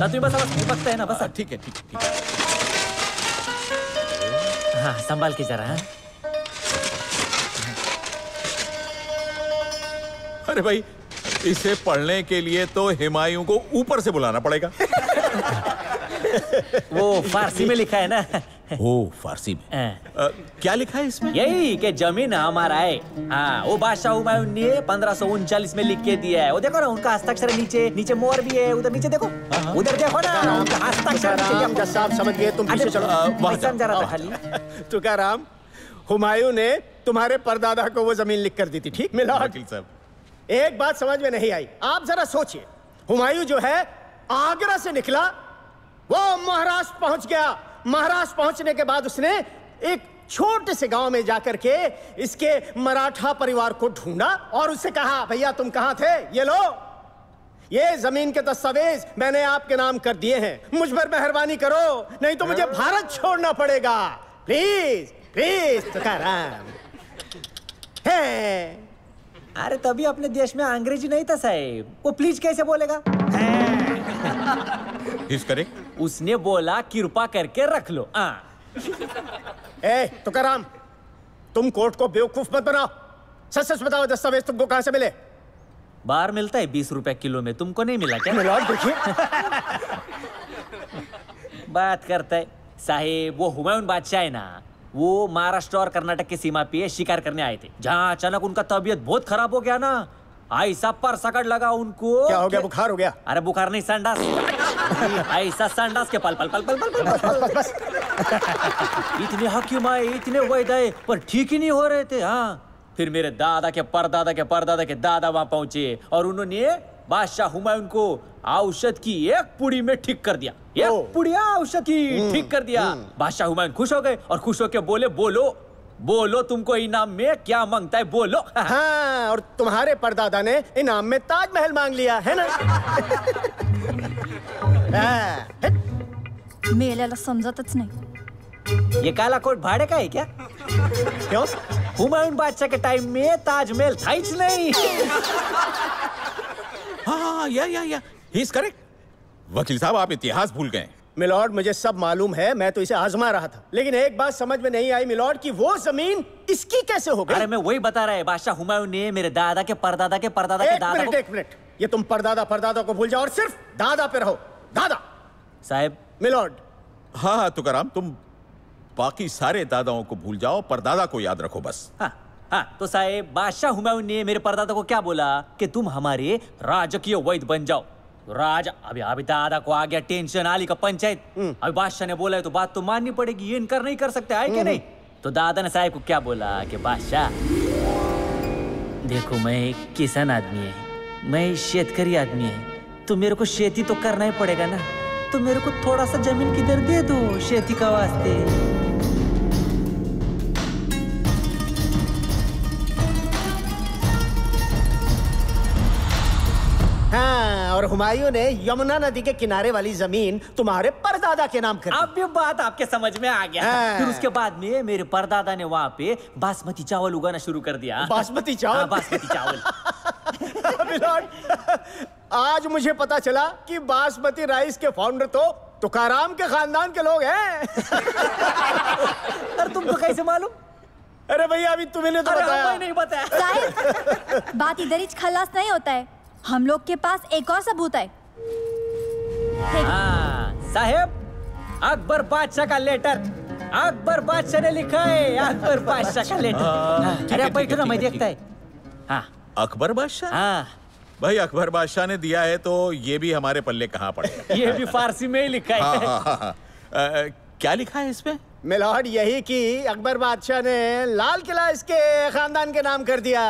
तो बस पकता है ना बस। ठीक है ठीक है। हाँ संभाल के जरा। अरे भाई इसे पढ़ने के लिए तो हुमायूं को ऊपर से बुलाना पड़ेगा। वो फारसी में लिखा है ना। ओ फारसी में। क्या लिखा है इसमें? यही कि जमीन हमारा है। हाँ वो बादशाह हुमायूं ने 1539 में लिख के दिया है। वो देखो ना उनका हस्ताक्षर, नीचे नीचे मोहर भी है। उधर नीचे देखो, उधर देखो ना उनका हस्ताक्षर। साहब समझ गए तुम, पीछे चलो। समझा रहा था खाली। तुकाराम, हुमायूं ने तुम्हारे परदादा को वो जमीन लिख कर दी थी। ठीक मिलॉर्ड साहब, एक बात समझ में नहीं आई, आप जरा सोचिए। हुमायूं जो है आगरा से निकला, वो महाराष्ट्र पहुंच गया। महाराष्ट्र पहुंचने के बाद उसने एक छोटे से गांव में जाकर के इसके मराठा परिवार को ढूंढा और उससे कहा, भैया तुम कहां थे, ये लो ये जमीन के दस्तावेज मैंने आपके नाम कर दिए हैं, मुझ पर मेहरबानी करो नहीं तो मुझे भारत छोड़ना पड़ेगा। Please please Tukaram. है अरे तभी अपने देश में अंग्रेजी नहीं था साहब, वो प्लीज कैसे बोलेगा? इस करे? उसने बोला कृपा करके रख लो। ए तुकाराम, तुम कोर्ट को बेवकूफ मत बनाओ, सच सच बताओ दस्तावेज तुमको कहाँ से मिले? बाहर मिलता है 20 रुपए किलो में, तुमको नहीं मिला क्या? मिला देखिए। बात करता है साहेब, वो हुमायूं बादशाह है ना, वो महाराष्ट्र और कर्नाटक की सीमा पे शिकार करने आए थे, जहाँ अचानक उनका तबीयत बहुत खराब हो गया ना, ऐसा पर सकड़ लगा उनको। क्या हो गया? बुखार हो गया? अरे बुखार नहीं, संडास। ऐसा संडास के पल पल पल पल पल पल पल पल बस। इतने हकीम आए, इतने वैद्य आए, पर ठीक ही नहीं हो रहे थे। हाँ फिर मेरे दादा के परदादा के परदादा के दादा वहाँ पहुंचे और उन्होंने बादशाह हुमायूं को औषध की एक पुड़ी में ठीक कर दिया। एक पुड़िया औषध की ठीक कर दिया। बादशाह हुमायूं खुश हो गए और खुश होकर बोले, बोलो बोलो तुमको इनाम में क्या मांगता है, बोलो। हाँ, और तुम्हारे परदादा ने इनाम में ताजमहल मांग लिया है ना। मेलेला समझतच नहीं। ये काला कोट भाड़े का है क्या? क्यों? हुमायूं बादशाह के टाइम में ताजमहल था ही नहीं। हाँ या ही इज करेक्ट। वकील साहब आप इतिहास भूल गए। मिलॉर्ड मुझे सब मालूम है, मैं तो इसे आजमा रहा था, लेकिन एक बात समझ में नहीं आई मिलॉर्ड कि वो जमीन इसकी कैसे हो गई। अरे मैं वही बता रहा है, बादशाह हुमायूं ने मेरे दादा के परदादा के परदादा के दादा को। एक मिनट, ये तुम परदादा परदादा को भूल जाओ और सिर्फ दादा पे रहो। दादा साहब मिलॉर्ड। हाँ तुकाराम, तुम बाकी सारे दादाओं को भूल जाओ, परदादा को याद रखो बस। हाँ तो साहेब, बादशाह हुमायूं ने मेरे परदादा को क्या बोला कि तुम हमारे राजकीय वैद्य बन जाओ। राजा अभी अभी दादा को आ गया टेंशन, आली का पंचायत। अभी बादशाह ने बोला है तो बात तो माननी पड़ेगी, ये इनकार नहीं कर सकते, है कि नहीं? तो दादा ने साहेब को क्या बोला कि बादशाह देखो, मैं एक किसान आदमी है, मैं शेतकारी आदमी है, तो मेरे को खेती तो करना ही पड़ेगा ना, तो मेरे को थोड़ा सा जमीन किधर दे दो खेती का वास्ते। हाँ, और हुमायूं ने यमुना नदी के किनारे वाली जमीन तुम्हारे परदादा के नाम कर। अब ये बात आपके समझ में आ गया। हाँ। फिर उसके बाद में मेरे परदादा ने वहाँ पे बासमती चावल उगाना शुरू कर दिया। बासमती चावल? हाँ, बासमती चावल। आज मुझे पता चला कि बासमती राइस के फाउंडर तो तुकाराम के खानदान के लोग हैं। और तुमको कैसे मालूम? अरे भैया अभी तुम्हें तो बताया नहीं। बताया बात इधर ही खलास नहीं होता है, हम लोग के पास एक और सबूत है। साहेब, अकबर बादशाह का लेटर अकबर बादशाह ने लिखा है, अकबर बादशाह का लेटर। अरे बैठो ना, मैं देखता है। अकबर बादशाह? भाई अकबर बादशाह ने दिया है तो ये भी हमारे पल्ले कहाँ पड़ेगा? ये भी फारसी में ही लिखा है। क्या लिखा है इसमें? मिलॉर्ड यही कि अकबर बादशाह ने लाल किला इसके खानदान के नाम कर दिया।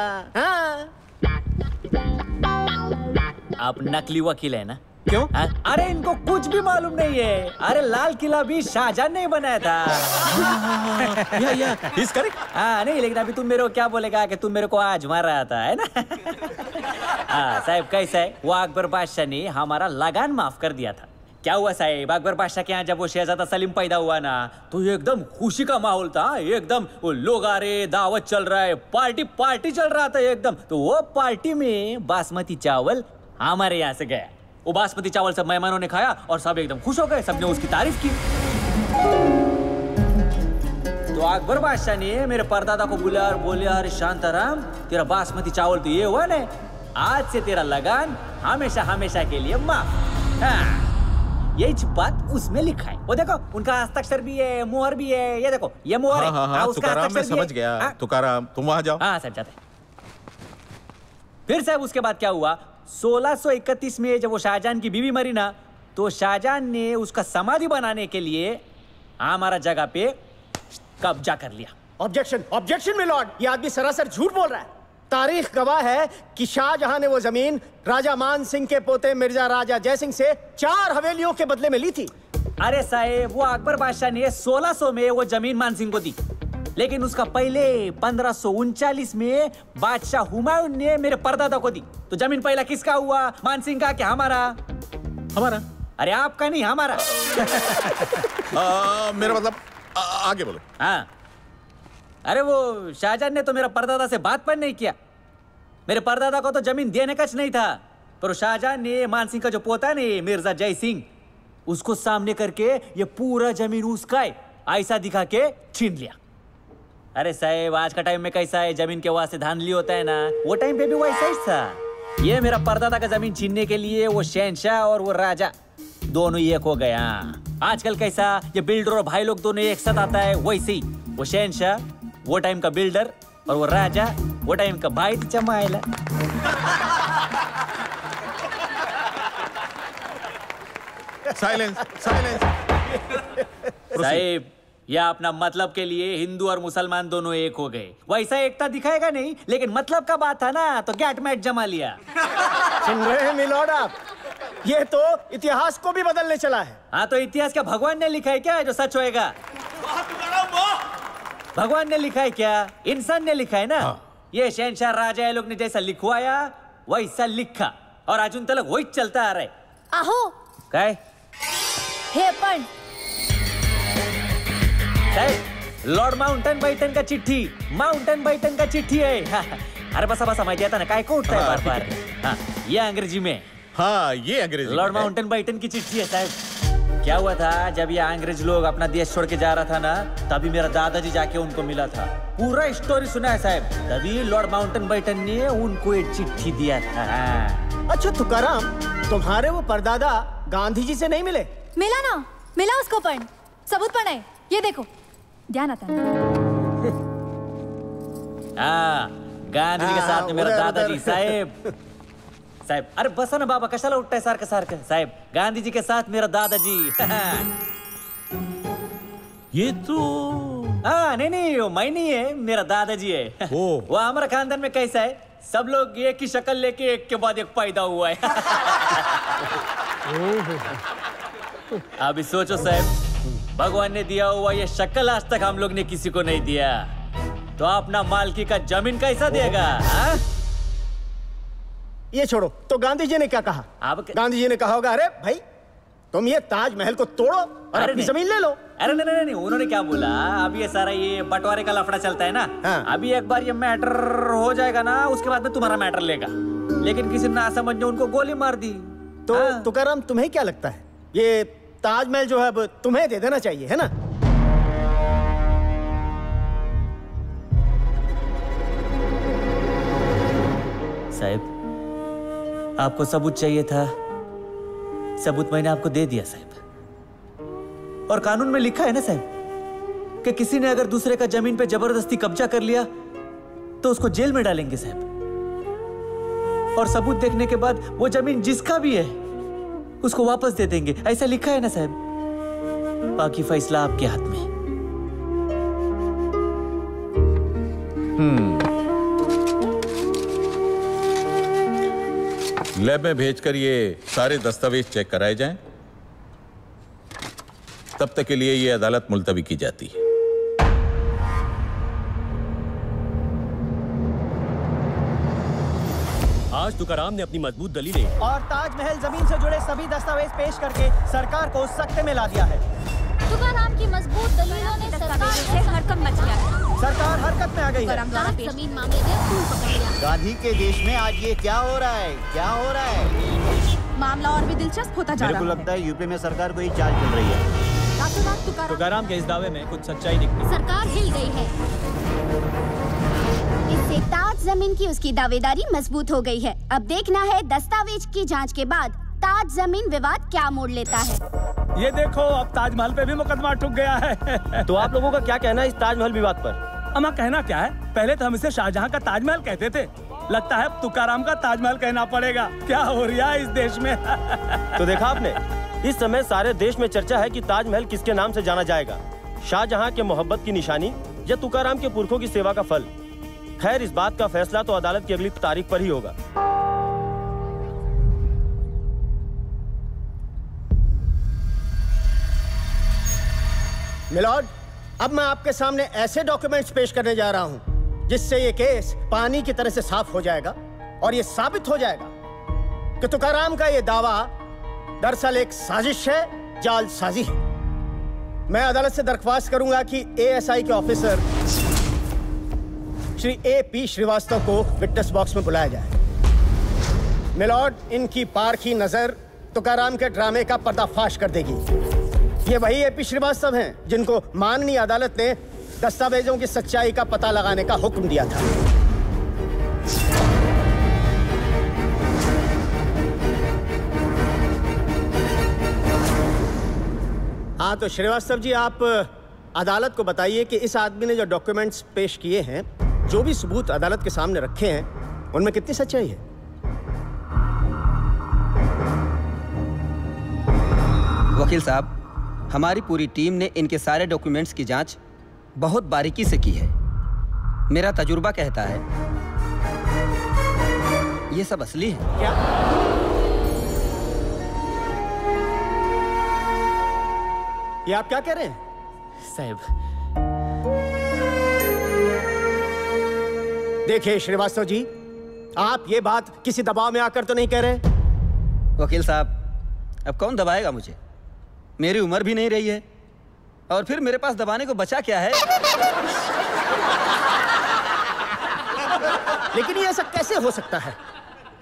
आप नकली वकील है ना? क्यों? अरे इनको कुछ भी मालूम नहीं है। अरे लाल किला भी शाहजहां ने बनाया था। या इस करेक्ट। नहीं, लेकिन अभी तुम मेरे को क्या बोलेगा कि तुम मेरे को आज मार रहा था, है ना? साहब कैसा है वो? अकबर बादशाह ने हमारा लगान माफ कर दिया था। क्या हुआ साहेब, अकबर बादशाह के यहाँ जब वो शहजादा सलीम पैदा हुआ ना, तो एकदम खुशी का माहौल था। एकदम वो लोग आ रहे, दावत चल रहा है, पार्टी पार्टी चल रहा था एकदम। तो वो पार्टी में बासमती चावल हमारे यहाँ से गया। वो बासमती चावल सब मेहमानों ने खाया और सब एकदम खुश हो गए, सबने उसकी तारीफ की। तो अकबर बादशाह ने मेरे परदादा को बुलाया और बोले, अरे शांताराम, तेरा बासमती चावल तो ये हुआ ना, आज से तेरा लगान हमेशा हमेशा के लिए माफ। हाँ, ये बात उसमें लिखा है। वो देखो, उनका हस्ताक्षर भी है, मोहर भी है। ये देखो, ये मोहर है। हाँ, उसका हस्ताक्षर भी समझ गया। तुकाराम, तुम वहां जाओ। हाँ साहब, जाते। फिर साहब उसके बाद क्या हुआ, 1631 में जब वो शाहजहां की बीवी मरी ना, तो शाहजहां ने उसका समाधि बनाने के लिए हमारा जगह पे कब्जा कर लिया। ऑब्जेक्शन, ऑब्जेक्शन माय लॉर्ड, ये आदमी सरासर झूठ बोल रहा है। तारीख गवाह है कि शाहजहां ने वो जमीन राजा मान सिंह के पोते मिर्जा राजा जय सिंह से 4 हवेलियों के बदले में ली थी। अरे साहेब, वो अकबर बादशाह ने 1600 में वो जमीन मान सिंह को दी, लेकिन उसका पहले 1539 में बादशाह हुमायूं ने मेरे परदादा को दी। तो जमीन पहला किसका हुआ, मान सिंह का क्या हमारा? हमारा। अरे आपका नहीं, हमारा। मेरा मतलब आगे बोलो। हाँ, अरे वो शाहजहां ने तो मेरा परदादा से बात पर नहीं किया। मेरे परदादा को तो जमीन देने का नहीं था, पर शाहजहां ने मान सिंह का जो पोता नहीं मिर्जा जय सिंह, उसको सामने करके ये पूरा जमीन उसका है ऐसा दिखा के छीन लिया। अरे साहेब, आज का टाइम में कैसा है, जमीन के वास्ते धान ली होता है ना, वो टाइम पे भी वैसा ही था। ये मेरा परदादा का जमीन छीनने के लिए वो शहनशाह और वो राजा दोनों एक हो गया। आजकल कैसा ये बिल्डर और भाई लोग दोनों एक साथ आता है, वैसे ही वो शहनशाह वो टाइम का बिल्डर और वो राजा वो टाइम का भाई चमायला। Silence, silence. साहेब, यह अपना मतलब के लिए हिंदू और मुसलमान दोनों एक हो गए। वैसा एकता दिखाएगा नहीं, लेकिन मतलब का बात था ना, तो गैट मैट जमा लिया। सुन रहे हैं मिलॉर्ड आप, ये तो इतिहास को भी बदलने चला है। हाँ, तो इतिहास क्या भगवान ने लिखा है क्या जो सच होएगा? भगवान ने लिखा है क्या, इंसान ने लिखा है ना। हाँ। ये शहनशाह राजा ये लोग ने जैसा लिखवाया वैसा लिखा, और अर्जुन तलक वही चलता आ रहा है। आहो काय हे पण लॉर्ड माउंटबेटन का चिट्ठी, माउंटबेटन का चिट्ठी है। अरे बसा बसा, मैं जाता ना काय को उठता है बार बार। हाँ, ये अंग्रेजी में। हाँ, ये अंग्रेजी। लॉर्ड माउंटबेटन की चिट्ठी है साहब। क्या हुआ था, जब ये अंग्रेज लोग अपना देश छोड़ के जा रहा था ना, तभी मेरा दादाजी जाके उनको मिला था, पूरा स्टोरी सुना है साहब। तभी लॉर्ड माउंटबेटन ने उनको एक चिट्ठी दिया था। अच्छा तुकाराम, तुम्हारे वो परदादा गांधी जी से नहीं मिले? मिला ना, मिला उसको, पर सबूत पड़ा है, ये देखो, ध्यान आता है। गांधी जी के साथ में मेरा दादाजी साहेब। साहेब, अरे बसा ना बाबा, कशाला उठता है सारखं सारखं। साहेब, गांधी जी के साथ मेरा दादाजी। ये तो नहीं नहीं, मैं नहीं है, मेरा दादाजी है। वो हमारा खानदान में कैसा है, सब लोग एक ही शक्ल लेके एक के बाद एक पैदा हुआ है। अभी सोचो साहब, भगवान ने दिया हुआ ये शक्ल आज तक हम लोग ने किसी को नहीं दिया, तो अपना मालकी का जमीन कैसा देगा? ये छोड़ो, तो गांधी जी ने क्या कहा? गांधी जी ने कहा होगा, अरे भाई तुम ये ताजमहल को तोड़ो और अपनी जमीन ले लो। अरे नहीं नहीं नहीं, उन्होंने क्या बोला, अब ये सारा ये बंटवारे का लफड़ा चलता है ना। हाँ। अभी एक बार ये मैटर हो जाएगा ना, उसके बाद में तुम्हारा मैटर लेगा। लेकिन किसी ना समझ ने उनको गोली मार दी। तो हाँ। तुकाराम, तुम्हें क्या लगता है, ये ताजमहल जो है अब तुम्हें दे देना चाहिए, है ना? साहब, आपको सबूत चाहिए था, सबूत मैंने आपको दे दिया साहब, और कानून में लिखा है ना साहब, कि किसी ने अगर दूसरे का जमीन पे जबरदस्ती कब्जा कर लिया तो उसको जेल में डालेंगे साहब, और सबूत देखने के बाद वो जमीन जिसका भी है उसको वापस दे देंगे, ऐसा लिखा है ना साहब। बाकी फैसला आपके हाथ में। लैब में भेजकर ये सारे दस्तावेज चेक कराए जाएं। तब तक के लिए ये अदालत मुलतवी की जाती है। आज तुकाराम ने अपनी मजबूत दलीलें और ताजमहल जमीन से जुड़े सभी दस्तावेज पेश करके सरकार को सख्ते में ला दिया है। तुकाराम की मजबूत दलीलों ने सरकार से हरकत मचाया है। सरकार हरकत में आ गई है। जमीन मामले में खूब पकड़ लिया। गांधी के देश में आज ये क्या हो रहा है, क्या हो रहा है? मामला और भी दिलचस्प होता जा रहा है। लगता है यूपी में सरकार को ही चाल चल रही है। तुकाराम के इस दावे में कुछ सच्चाई निकली। सरकार हिल गई है। इससे ताज जमीन की उसकी दावेदारी मजबूत हो गई है। अब देखना है दस्तावेज की जांच के बाद ताज जमीन विवाद क्या मोड़ लेता है। ये देखो, अब ताजमहल पे भी मुकदमा ठुक गया है। तो आप लोगों का क्या कहना है इस ताजमहल विवाद पर? हमारा कहना क्या है, पहले तो हम इसे शाहजहां का ताजमहल कहते थे, लगता है अब तुकाराम का ताजमहल कहना पड़ेगा। क्या हो रहा है इस देश में? तो देखा आपने, इस समय सारे देश में चर्चा है कि ताजमहल किसके नाम से जाना जाएगा, शाहजहां के मोहब्बत की निशानी या तुकाराम के पुरखों की सेवा का फल। खैर, इस बात का फैसला तो अदालत की अगली तारीख पर ही होगा। मिलॉर्ड, अब मैं आपके सामने ऐसे डॉक्यूमेंट्स पेश करने जा रहा हूं जिससे ये केस पानी की तरह से साफ हो जाएगा और ये साबित हो जाएगा कि तुकाराम का ये दावा दरअसल एक साजिश है, जाल साजी है। मैं अदालत से दरख्वास्त करूंगा कि एएसआई के officer Shri A P Srivastava को विटनेस बॉक्स में बुलाया जाए। मिलॉर्ड, इनकी पारखी नजर तुकाराम के ड्रामे का पर्दाफाश कर देगी। ये वही A P श्रीवास्तव हैं जिनको माननीय अदालत ने दस्तावेजों की सच्चाई का पता लगाने का हुक्म दिया था। हाँ, तो श्रीवास्तव जी, आप अदालत को बताइए कि इस आदमी ने जो डॉक्यूमेंट्स पेश किए हैं, जो भी सबूत अदालत के सामने रखे हैं, उनमें कितनी सच्चाई है? वकील साहब, हमारी पूरी टीम ने इनके सारे डॉक्यूमेंट्स की जांच बहुत बारीकी से की है। मेरा तजुर्बा कहता है ये सब असली है। क्या? ये आप क्या कह रहे हैं साहब? देखिए श्रीवास्तव जी, आप ये बात किसी दबाव में आकर तो नहीं कह रहे? वकील साहब, अब कौन दबाएगा मुझे? मेरी उम्र भी नहीं रही है और फिर मेरे पास दबाने को बचा क्या है। लेकिन ये ऐसा कैसे हो सकता है?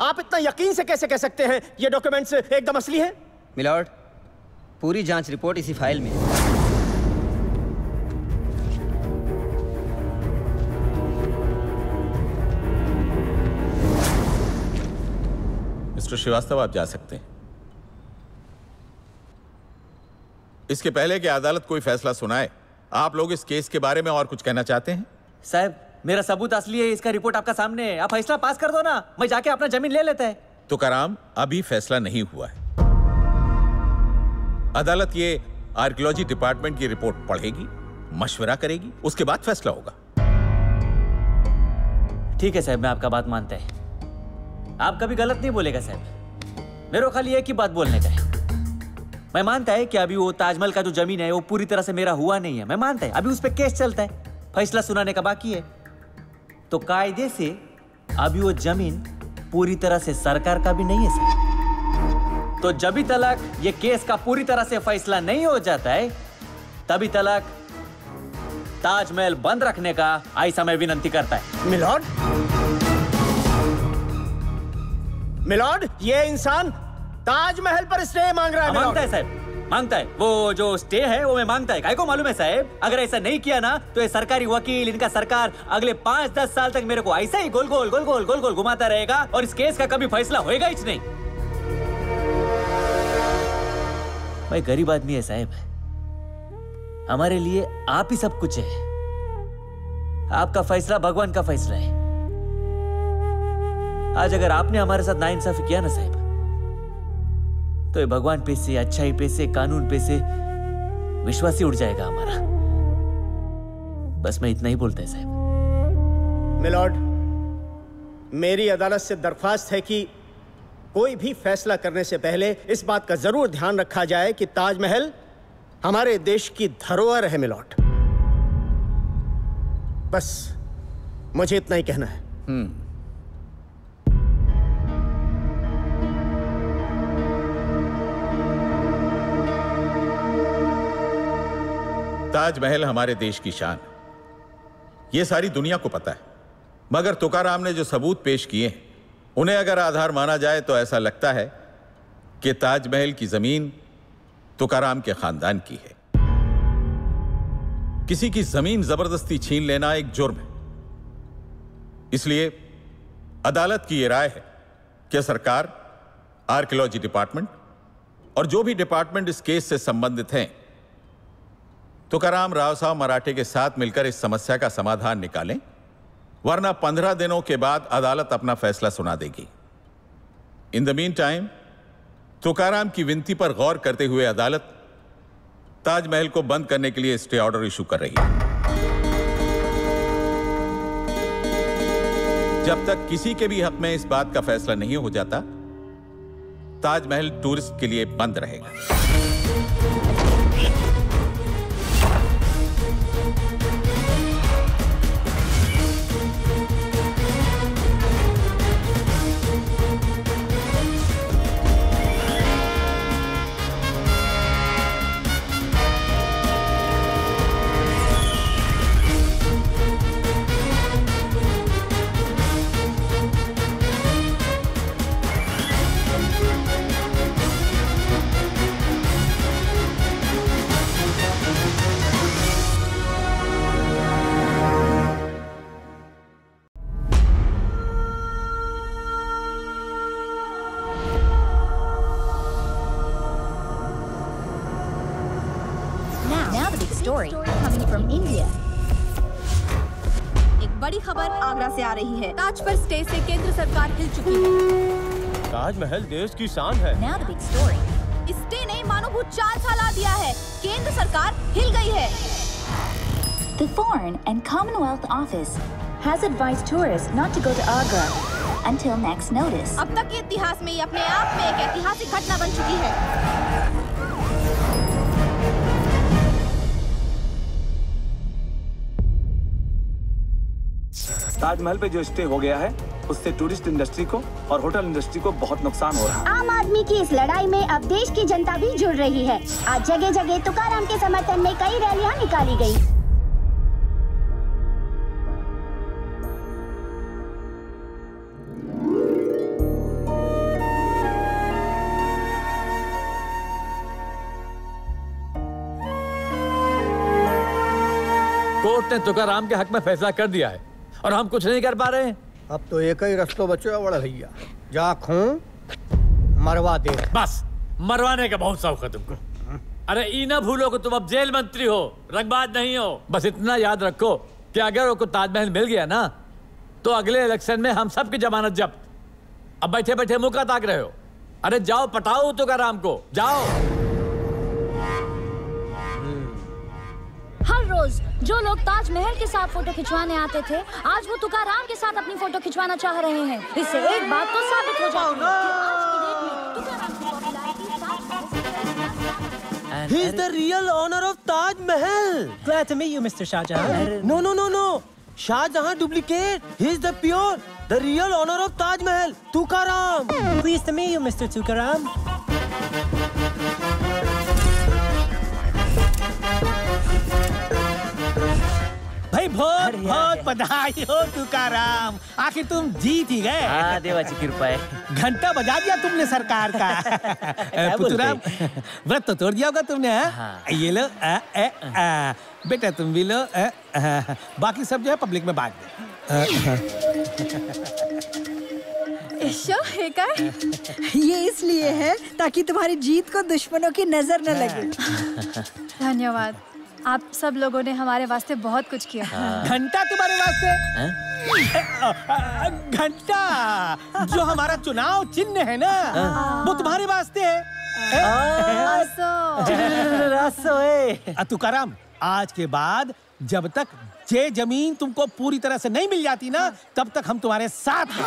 आप इतना यकीन से कैसे कह सकते हैं ये डॉक्यूमेंट्स एकदम असली है? मिलॉर्ड, पूरी जांच रिपोर्ट इसी फाइल में। मिस्टर श्रीवास्तव, आप जा सकते हैं। इसके पहले कि अदालत कोई फैसला सुनाए, आप लोग इस केस के बारे में और कुछ कहना चाहते हैं? साहब, मेरा सबूत असली है, इसका रिपोर्ट आपका सामने है, आप फैसला पास कर दो ना, मैं जाके अपना जमीन ले लेता है। तुकाराम, अभी फैसला नहीं हुआ है। अदालत ये आर्कियोलॉजी डिपार्टमेंट की रिपोर्ट पढ़ेगी, मशवरा करेगी, उसके बाद फैसला होगा। ठीक है साहब, मैं आपका बात मानता है। आप कभी गलत नहीं बोलेगा साहब, मेरे को खाली एक ही बात बोलने का है। मैं मानता है कि अभी वो ताजमहल का जो जमीन है वो पूरी तरह से मेरा हुआ नहीं है, मैं मानता है, अभी उस पर केस चलता है, फैसला सुनाने का बाकी है। तो कायदे से अभी वो जमीन पूरी तरह से सरकार का भी नहीं है साहब। तो जब तलक ये केस का पूरी तरह से फैसला नहीं हो जाता है, तभी तलक ताजमहल बंद रखने का ऐसा मैं विनती करता है। मिलॉर्ड, ये इंसान ताजमहल पर स्टे मांग रहा है। मांगता है साहब, मांगता है। वो जो स्टे है वो मैं मांगता है। काहे को मालूम है साहब, अगर ऐसा नहीं किया ना तो ये सरकारी वकील, इनका सरकार अगले 5-10 साल तक मेरे को ऐसा ही गोल गोल गोल गोल गोल गोल घुमाता रहेगा और इस केस का कभी फैसला होएगा ही नहीं। मैं गरीब आदमी है साहब, हमारे लिए आप ही सब कुछ है। आपका फैसला भगवान का फैसला है। आज अगर आपने हमारे साथ नाइंसाफी किया ना साहब, तो ये भगवान पे से, अच्छाई पे से, कानून पे से विश्वास ही उड़ जाएगा हमारा। बस मैं इतना ही बोलता है साहब। मिलॉर्ड, मेरी अदालत से दरख्वास्त है कि कोई भी फैसला करने से पहले इस बात का जरूर ध्यान रखा जाए कि ताजमहल हमारे देश की धरोहर है। मिलॉर्ड, बस मुझे इतना ही कहना है। ताजमहल हमारे देश की शान, ये सारी दुनिया को पता है। मगर तुकाराम ने जो सबूत पेश किए उन्हें अगर आधार माना जाए तो ऐसा लगता है कि ताजमहल की जमीन तुकाराम के खानदान की है। किसी की जमीन जबरदस्ती छीन लेना एक जुर्म है। इसलिए अदालत की यह राय है कि सरकार, आर्कियोलॉजी डिपार्टमेंट और जो भी डिपार्टमेंट इस केस से संबंधित हैं, तुकाराम राव साहब मराठे के साथ मिलकर इस समस्या का समाधान निकालें, वरना 15 दिनों के बाद अदालत अपना फैसला सुना देगी। In the mean time Tukaram की विनती पर गौर करते हुए अदालत ताजमहल को बंद करने के लिए स्टे ऑर्डर इशू कर रही है। जब तक किसी के भी हक में इस बात का फैसला नहीं हो जाता, ताजमहल टूरिस्ट के लिए बंद रहेगा। रही है। ताज पर स्टे से केंद्र सरकार हिल चुकी है। ताजमहल देश की शान है। Now the big story. स्टे नहीं मानो भूत चाल चला दिया है। केंद्र सरकार हिल गई है। The Foreign and Commonwealth Office has advised tourists not to go to Agra until next notice. अब तक इतिहास में अपने आप में एक ऐतिहासिक घटना बन चुकी है। ताजमहल पे जो स्टे हो गया है उससे टूरिस्ट इंडस्ट्री को और होटल इंडस्ट्री को बहुत नुकसान हो रहा है। आम आदमी की इस लड़ाई में अब देश की जनता भी जुड़ रही है। आज जगह जगह तुकाराम के समर्थन में कई रैलियां निकाली गई। कोर्ट ने तुकाराम के हक में फैसला कर दिया है और हम कुछ नहीं कर पा रहे हैं। अब तो एक ही रास्ता बचो है बड़ा भैया, जा खून मरवा दे। बस मरवाने का बहुत शौक है तुमको। अरे ई ना भूलो कि तुम अब जेल मंत्री हो, रंगबाज नहीं हो। बस इतना याद रखो कि अगर उनको ताजमहल मिल गया ना तो अगले इलेक्शन में हम सबकी जमानत जब्त। अब बैठे बैठे मुंह का ताक रहे हो। अरे जाओ पटाओ तुकाराम को, जाओ। हर रोज जो लोग ताजमहल के साथ फोटो खिंचवाने आते थे, आज वो तुकाराम के साथ अपनी फोटो खिंचवाना चाह रहे हैं। इससे एक बात तो साबित हो जाती है कि आज की डेट में Tukaram He is the real owner of Taj Mahal. Glad to meet you, Mr. Shahjahan. No. Shahjahan duplicate. He is the pure, the real owner of Taj Mahal. Tukaram. Pleased to meet you, Mr. Tukaram. भाई बहुत बहुत बधाई हो तुकाराम, आखिर तुम जीत ही गए। हाँ देवा जी कृपा है, घंटा बजा दिया तुमने सरकार का। पुतुराम व्रत तो तोड़ दिया होगा तुमने। ये लो बेटा, तुम भी लो, बाकी सब जो है पब्लिक में बांट दो। ये इसलिए है ताकि तुम्हारी जीत को दुश्मनों की नजर न लगे। धन्यवाद। आप सब लोगों ने हमारे वास्ते बहुत कुछ किया। घंटा तुम्हारे वास्ते, घंटा जो हमारा चुनाव चिन्ह है ना, वो तुम्हारे वास्ते है। तुकाराम, आज के बाद जब तक जे जमीन तुमको पूरी तरह से नहीं मिल जाती ना, तब तक हम तुम्हारे साथ हैं।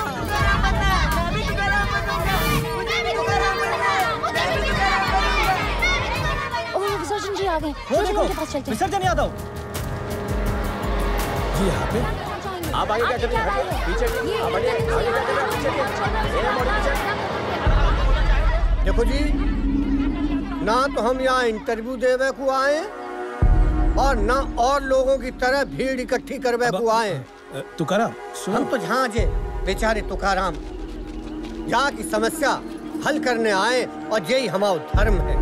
ओह विसर्जन जी आ गए, विसर्जन यादव जी यहाँ पे आप आगे क्या करेंगे? देखो जी, ना तो हम यहाँ इंटरव्यू देवे को आए और ना और लोगों की तरह भीड़ इकट्ठी करवे को आए। तुकाराम हम तो जहाँ जे बेचारे तुकाराम यहाँ की समस्या हल करने आए और यही हमारा धर्म है।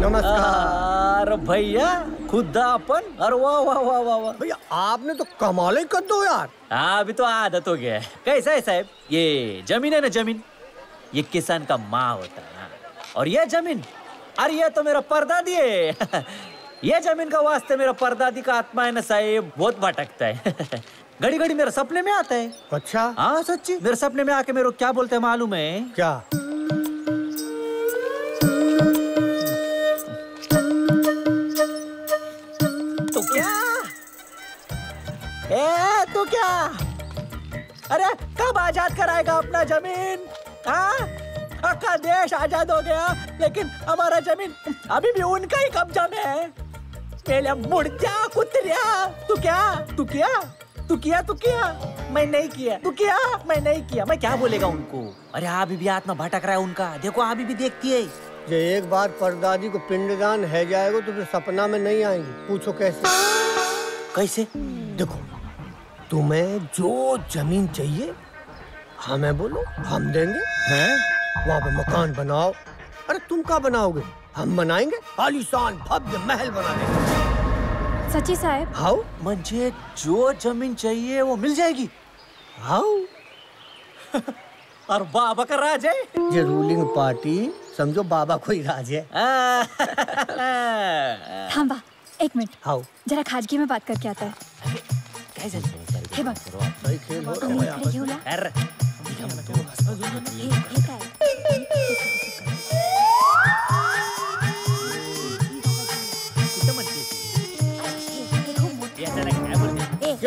नमस्कार भैया, खुदा अपन। अरे वाह वाह वाह वाह भैया, आपने तो कमाल ही कर दो यार। अभी तो आदत हो गया। कैसा है साहब, ये जमीन है ना, जमीन ये किसान का माँ होता है और ये जमीन, अरे ये तो मेरा परदादी है। ये जमीन का वास्ते मेरा परदादी का आत्मा है ना साहेब, बहुत भटकता है। घड़ी घड़ी मेरे सपने में आता है। अच्छा? हाँ सच्ची, मेरे सपने में आके मेरे को क्या बोलते हैं मालूम है क्या? तो क्या ए, तो क्या, अरे कब आजाद कराएगा अपना जमीन? हाँ का देश आजाद हो गया, लेकिन हमारा जमीन अभी भी उनका ही कब्जा में है। पहले मुड़ जा कुतरिया। तू क्या मैं नहीं किया, तू क्या मैं नहीं किया, मैं क्या बोलेगा उनको? अरे अभी भी आत्मा भटक रहा है उनका, देखो अभी भी देखती है। जब एक बार परदादी को पिंडदान है जाएगा तो फिर सपना में नहीं आएंगे। पूछो कैसे? कैसे? देखो तुम्हें जो जमीन चाहिए हमें बोलो, हम देंगे। वहाँ पे मकान बनाओ। अरे तुम क्या बनाओगे? हम बनाएंगे आलीशान भव्य महल बनाएंगे। सच्ची साहब? हाँ मुझे जो जमीन चाहिए वो मिल जाएगी। हाँ और बाबा का राज है, ये रूलिंग पार्टी समझो बाबा को ही राज है। थाम बा, एक मिनट। हाँ जरा खाजगी में बात करके आता है। कैसे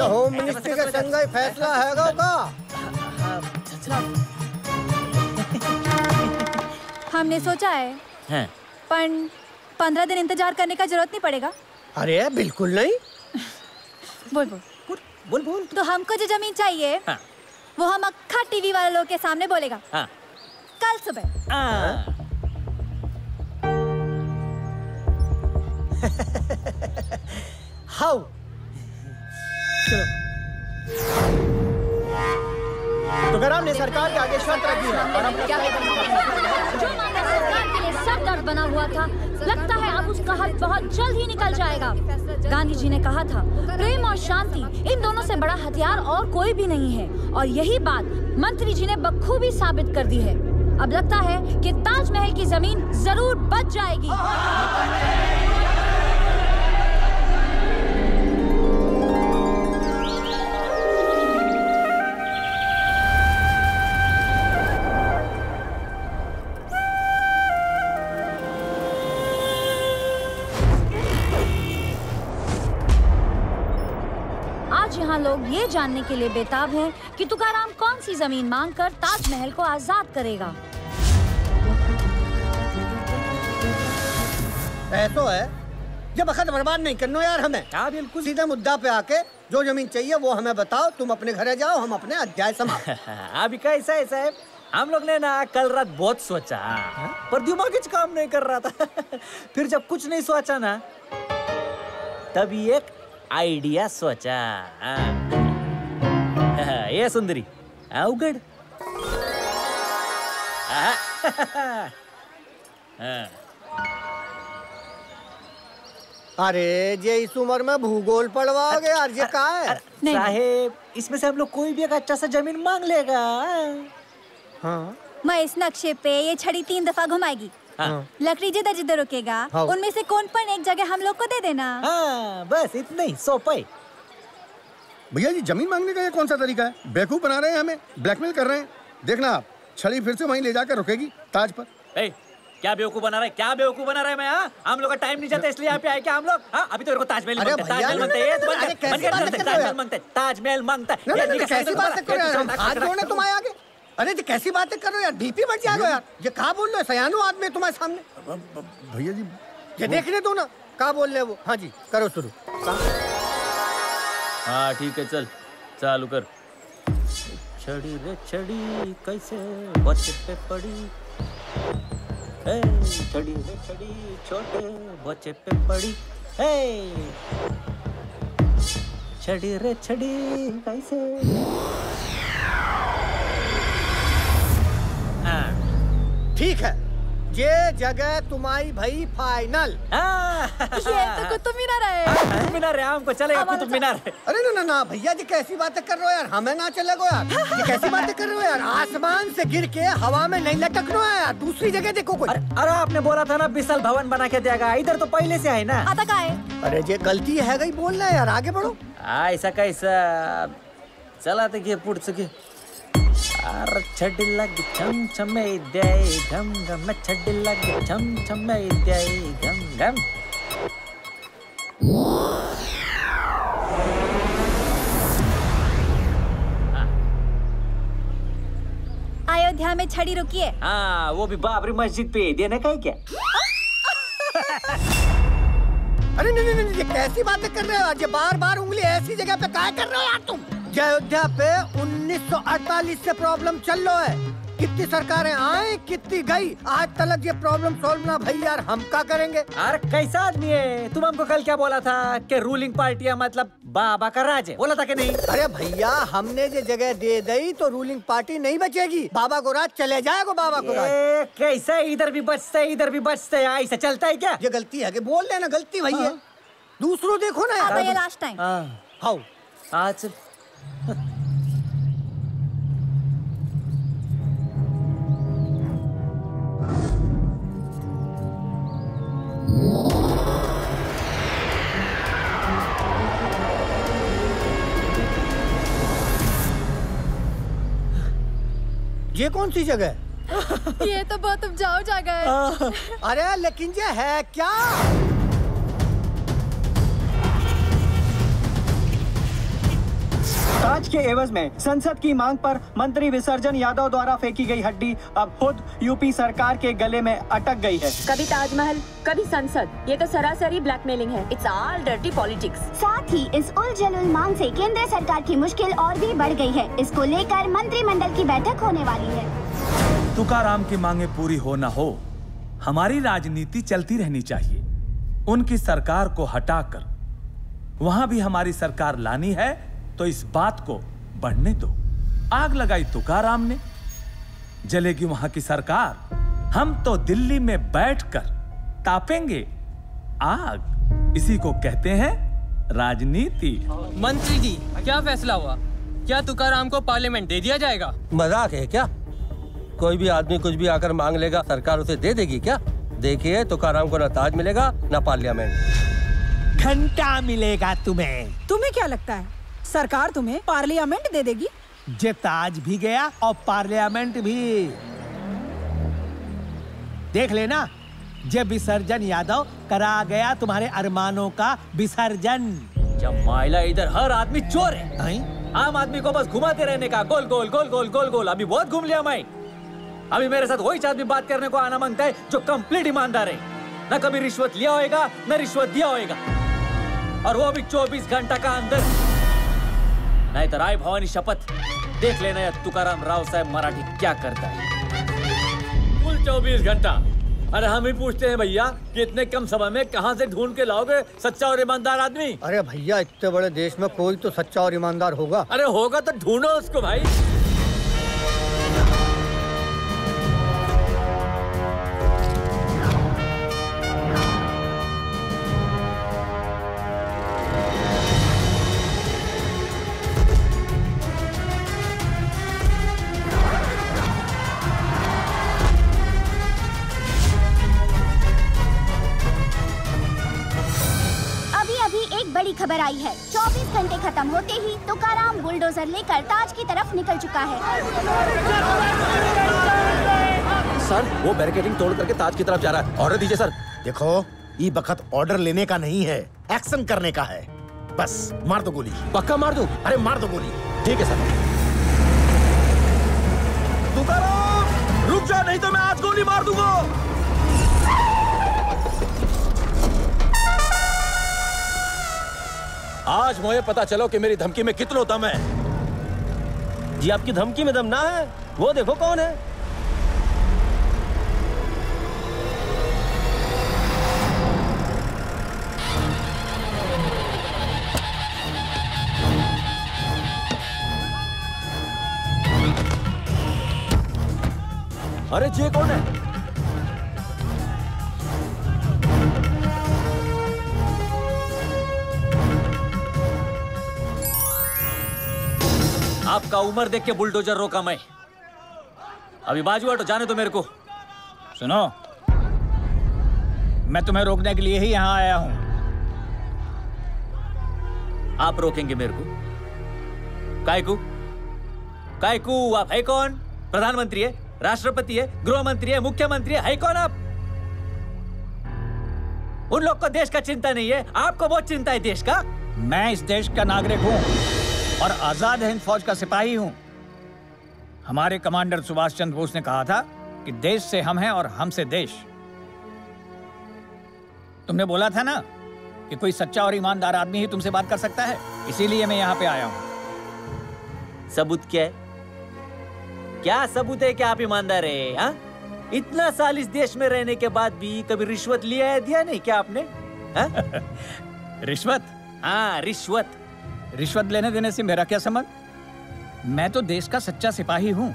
होम मिनिस्टर के संग ही फैसला है का? हमने सोचा है 15 दिन इंतजार करने का जरूरत नहीं पड़ेगा। अरे बिल्कुल नहीं। बोल तो हमको जो जमीन चाहिए वो हम अक्खा टीवी वाले लोग के सामने बोलेगा। हाँ। कल सुबह। हाँ। हाँ। तो तुकाराम ने सरकार के आगे शर्त रखी है और हम क्या करें? जो मामला सरकार के लिए सब दर्द बना हुआ था, लगता है अब उसका हल बहुत जल्द ही निकल जाएगा। गांधी जी ने कहा था, प्रेम और शांति इन दोनों से बड़ा हथियार और कोई भी नहीं है, और यही बात मंत्री जी ने बखूबी साबित कर दी है। अब लगता है कि ताजमहल की जमीन जरूर बच जाएगी। लोग ये जानने के लिए बेताब हैं कि तुकाराम कौन सी जमीन मांगकर ताजमहल को आजाद करेगा। ऐसा है, जब वक्त बर्बाद नहीं करना यार हमें। बिल्कुल सीधा मुद्दा पे आके जो जमीन चाहिए वो हमें बताओ, तुम अपने घर जाओ, हम अपने अध्याय समाप्त। अभी कैसा है साहब, हम लोग ने ना कल रात बहुत सोचा पर दिमाग कुछ काम नहीं कर रहा था। फिर जब कुछ नहीं सोचा ना, तभी एक आइडिया सोचा। ये सुंदरी अवगढ़, अरे जे इस उम्र में भूगोल पढ़वा गया ये का है साहेब? इसमें से हम लोग कोई भी एक अच्छा सा जमीन मांग लेगा। हाँ मैं इस नक्शे पे ये छड़ी 3 दफा घुमाएगी। हाँ। लकड़ी जिधर जिधर रुकेगा हाँ। उनमें से कौन पर एक जगह हम लोग को दे देना हाँ, बस इतना ही सौंपे। भैया जी जमीन मांगने का ये कौन सा तरीका है? बेवकूफ बना रहे हैं हमें, ब्लैकमेल कर रहे हैं। देखना आप छड़ी फिर से वहीं ले जाकर रुकेगी ताज पर। ए, क्या बेवकूफ बना रहा है, क्या बेवकूफ बना रहा है। मैं हम लोग का टाइम नहीं जाता इसलिए यहाँ पे आए क्या हम लोग? अभी तो ताजमहल मांगते हैं, ताजमहल मांगता है तुम आए आगे। अरे जी कैसी बातें कर रहे हो यार, बीपी बढ़ जाएगा यार। ये कहा बोल रहे हो, सयानो आदमी तुम्हारे सामने। भैया जी ये देखने दो ना कहा बोल रहे हैं वो। हाँ जी करो शुरू। हाँ ठीक है चल चालू कर। छड़ी रे छड़ी कैसे बच्चे पे पड़ी, ए छड़ी रे छड़ी छोटे बच्चे पे पड़ी, ए छड़ी रे छड़ी कैसे। ठीक है ये जगह तुम्हारी भाई फाइनल। ये तो कुतुब मीनार है। कुतुब मीनार है हमको चलेगा, कुतुब मीनार। अरे ना ना ना भैया जी कैसी बातें कर रहे हो यार, हमें ना चलेगा यार। ये कैसी बातें कर रहे हो यार, आसमान से गिर के हवा में नहीं लटकना है यार, दूसरी जगह देखो कोई। अरे आपने बोला था ना विशाल भवन बना के देगा, इधर तो पहले से है ना। अरे ये गलती है गई बोलना यार, आगे बढ़ो। ऐसा कैसा चला तो ये पुट सके लग छम छमे गम गम लग छम छमे गम गम। अयोध्या में छड़ी रुकी है हाँ, वो भी बाबरी मस्जिद पे देने का है क्या? अरे नहीं नहीं ये कैसी बातें कर रहे हो, ये बार बार उंगली ऐसी जगह पे काय कर रहे हो यार तुम। अयोध्या पे 1948 से प्रॉब्लम चल रहा है, कितनी सरकारें आए कितनी गई, आज तक ये प्रॉब्लम सॉल्व ना भाई यार, हम क्या करेंगे। अरे कैसा आदमी है तुम, हमको कल क्या बोला था कि रूलिंग पार्टी है मतलब बाबा का राज है, बोला था कि नहीं? अरे भैया हमने जो जगह दे दी तो रूलिंग पार्टी नहीं बचेगी, बाबा को राज चले जाएगा। बाबा को राज कैसा इधर भी बचता है इधर भी बचता है, ऐसा चलता है क्या? ये गलती है कि बोल रहे ना गलती भैया, दूसरों देखो ना यार। लास्ट टाइम हाउ आज ये कौन सी जगह है? ये तो बहुत उपजाऊ जगह है। अरे लेकिन ये है क्या? ताज के एवज में संसद की मांग पर मंत्री विसर्जन यादव द्वारा फेंकी गई हड्डी अब खुद यूपी सरकार के गले में अटक गई है। कभी ताजमहल कभी संसद, ये तो सरासरी ब्लैकमेलिंग है। It's all dirty politics. साथ ही इस उलझन मांग से केंद्र सरकार की मुश्किल और भी बढ़ गई है, इसको लेकर मंत्रिमंडल की बैठक होने वाली है। तुकाराम की मांगे पूरी हो न हो हमारी राजनीति चलती रहनी चाहिए, उनकी सरकार को हटा कर वहाँ भी हमारी सरकार लानी है तो इस बात को बढ़ने दो। आग लगाई तुकाराम ने, जलेगी वहां की सरकार, हम तो दिल्ली में बैठकर तापेंगे आग, इसी को कहते हैं राजनीति। मंत्री जी क्या फैसला हुआ, क्या तुकाराम को पार्लियामेंट दे दिया जाएगा? मजाक है क्या, कोई भी आदमी कुछ भी आकर मांग लेगा सरकार उसे दे देगी क्या? देखिए तुकाराम को ना ताज मिलेगा ना पार्लियामेंट, घंटा मिलेगा तुम्हें। तुम्हें क्या लगता है सरकार तुम्हें पार्लियामेंट दे देगी? जे ताज भी गया और पार्लियामेंट भी। देख लेना जब विसर्जन यादव करा गया तुम्हारे अरमानों का विसर्जन। जब माइला इधर हर आदमी चोर है नहीं? आम आदमी को बस घुमाते रहने का, गोल गोल गोल गोल गोल गोल। अभी बहुत घूम लिया मैं, अभी मेरे साथ वही आदमी बात करने को आना मांगता है जो कम्प्लीट ईमानदार है, न कभी रिश्वत लिया होगा न रिश्वत दिया होगा, और वो भी 24 घंटा का अंदर। नहीं तो राय भवानी शपथ, देख लेना तुकाराम राव साहब मराठी क्या करता है। कुल 24 घंटा। अरे हम ही पूछते हैं भैया कि इतने कम समय में कहां से ढूंढ के लाओगे सच्चा और ईमानदार आदमी? अरे भैया इतने बड़े देश में कोई तो सच्चा और ईमानदार होगा। अरे होगा तो ढूंढो उसको भाई। खबर आई है। 24 घंटे खत्म होते ही तुकाराम बुलडोजर लेकर ताज की तरफ निकल चुका है। सर, वो बैरिकेडिंग तोड़ करके ताज की तरफ जा रहा है। ऑर्डर दीजिए सर। देखो, ये बखत ऑर्डर लेने का नहीं है, एक्शन करने का है। बस मार दो गोली। पक्का मार दो? अरे मार दो गोली। ठीक है सर। तुकाराम रुक जा, नहीं तो मैं आज गोली मार दूंगा। आज मुझे पता चलो कि मेरी धमकी में कितना दम है। जी आपकी धमकी में दम ना है, वो देखो कौन है। अरे ये कौन है? आपका उम्र देख के बुलडोजर रोका मैं। अभी बाजू हटो, जाने दो मेरे को। सुनो, मैं तुम्हें रोकने के लिए ही यहाँ आया हूँ। आप रोकेंगे मेरे को? कायकू कायकू आप है कौन? प्रधानमंत्री है, राष्ट्रपति है, गृह मंत्री है, मुख्यमंत्री है कौन आप? उन लोग को देश का चिंता नहीं है, आपको बहुत चिंता है देश का। मैं इस देश का नागरिक हूँ और आजाद हिंद फौज का सिपाही हूं। हमारे कमांडर सुभाष चंद्र बोस ने कहा था कि देश से हम हैं और हम से देश। तुमने बोला था ना कि कोई सच्चा और ईमानदार आदमी ही तुमसे बात कर सकता है, इसीलिए मैं यहां पे आया हूं। सबूत क्या है? क्या सबूत है कि आप ईमानदार है? हा? इतना साल इस देश में रहने के बाद भी कभी रिश्वत लिया है, दिया नहीं क्या आपने? रिश्वत? हाँ रिश्वत। रिश्वत लेने देने से मेरा क्या संबंध? मैं तो देश का सच्चा सिपाही हूँ,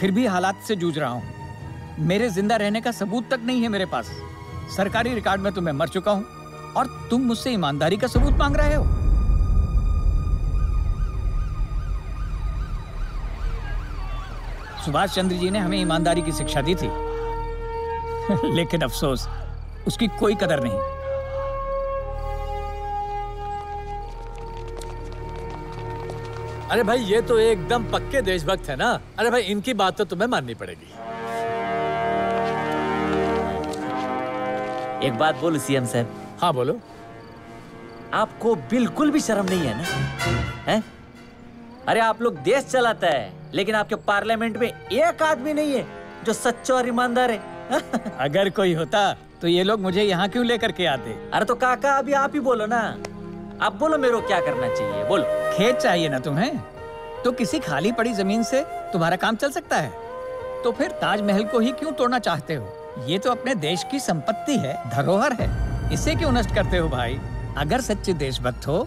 फिर भी हालात से जूझ रहा हूँ। मेरे जिंदा रहने का सबूत तक नहीं है मेरे पास। सरकारी रिकॉर्ड में तो मैं मर चुका हूँ और तुम मुझसे ईमानदारी का सबूत मांग रहे हो। सुभाष चंद्र जी ने हमें ईमानदारी की शिक्षा दी थी लेकिन अफसोस उसकी कोई कदर नहीं। अरे भाई, ये तो एकदम पक्के देशभक्त है ना। अरे भाई, इनकी बात तो तुम्हें माननी पड़ेगी। एक बात बोलो सीएम साहब। हाँ बोलो। आपको बिल्कुल भी शर्म नहीं है ना? हैं? अरे आप लोग देश चलाता है, लेकिन आपके पार्लियामेंट में एक आदमी नहीं है जो सच्चा और ईमानदार है। अगर कोई होता तो ये लोग मुझे यहाँ क्यों लेकर के आते? अरे तो काका, अभी आप ही बोलो ना। आप बोलो मेरे को क्या करना चाहिए, बोलो। खेत चाहिए ना तुम्हें? तो किसी खाली पड़ी जमीन से तुम्हारा काम चल सकता है। तो फिर ताजमहल को ही क्यों तोड़ना चाहते हो? ये तो अपने देश की संपत्ति है, धरोहर है, इसे क्यों नष्ट करते हो भाई? अगर सच्चे देशभक्त हो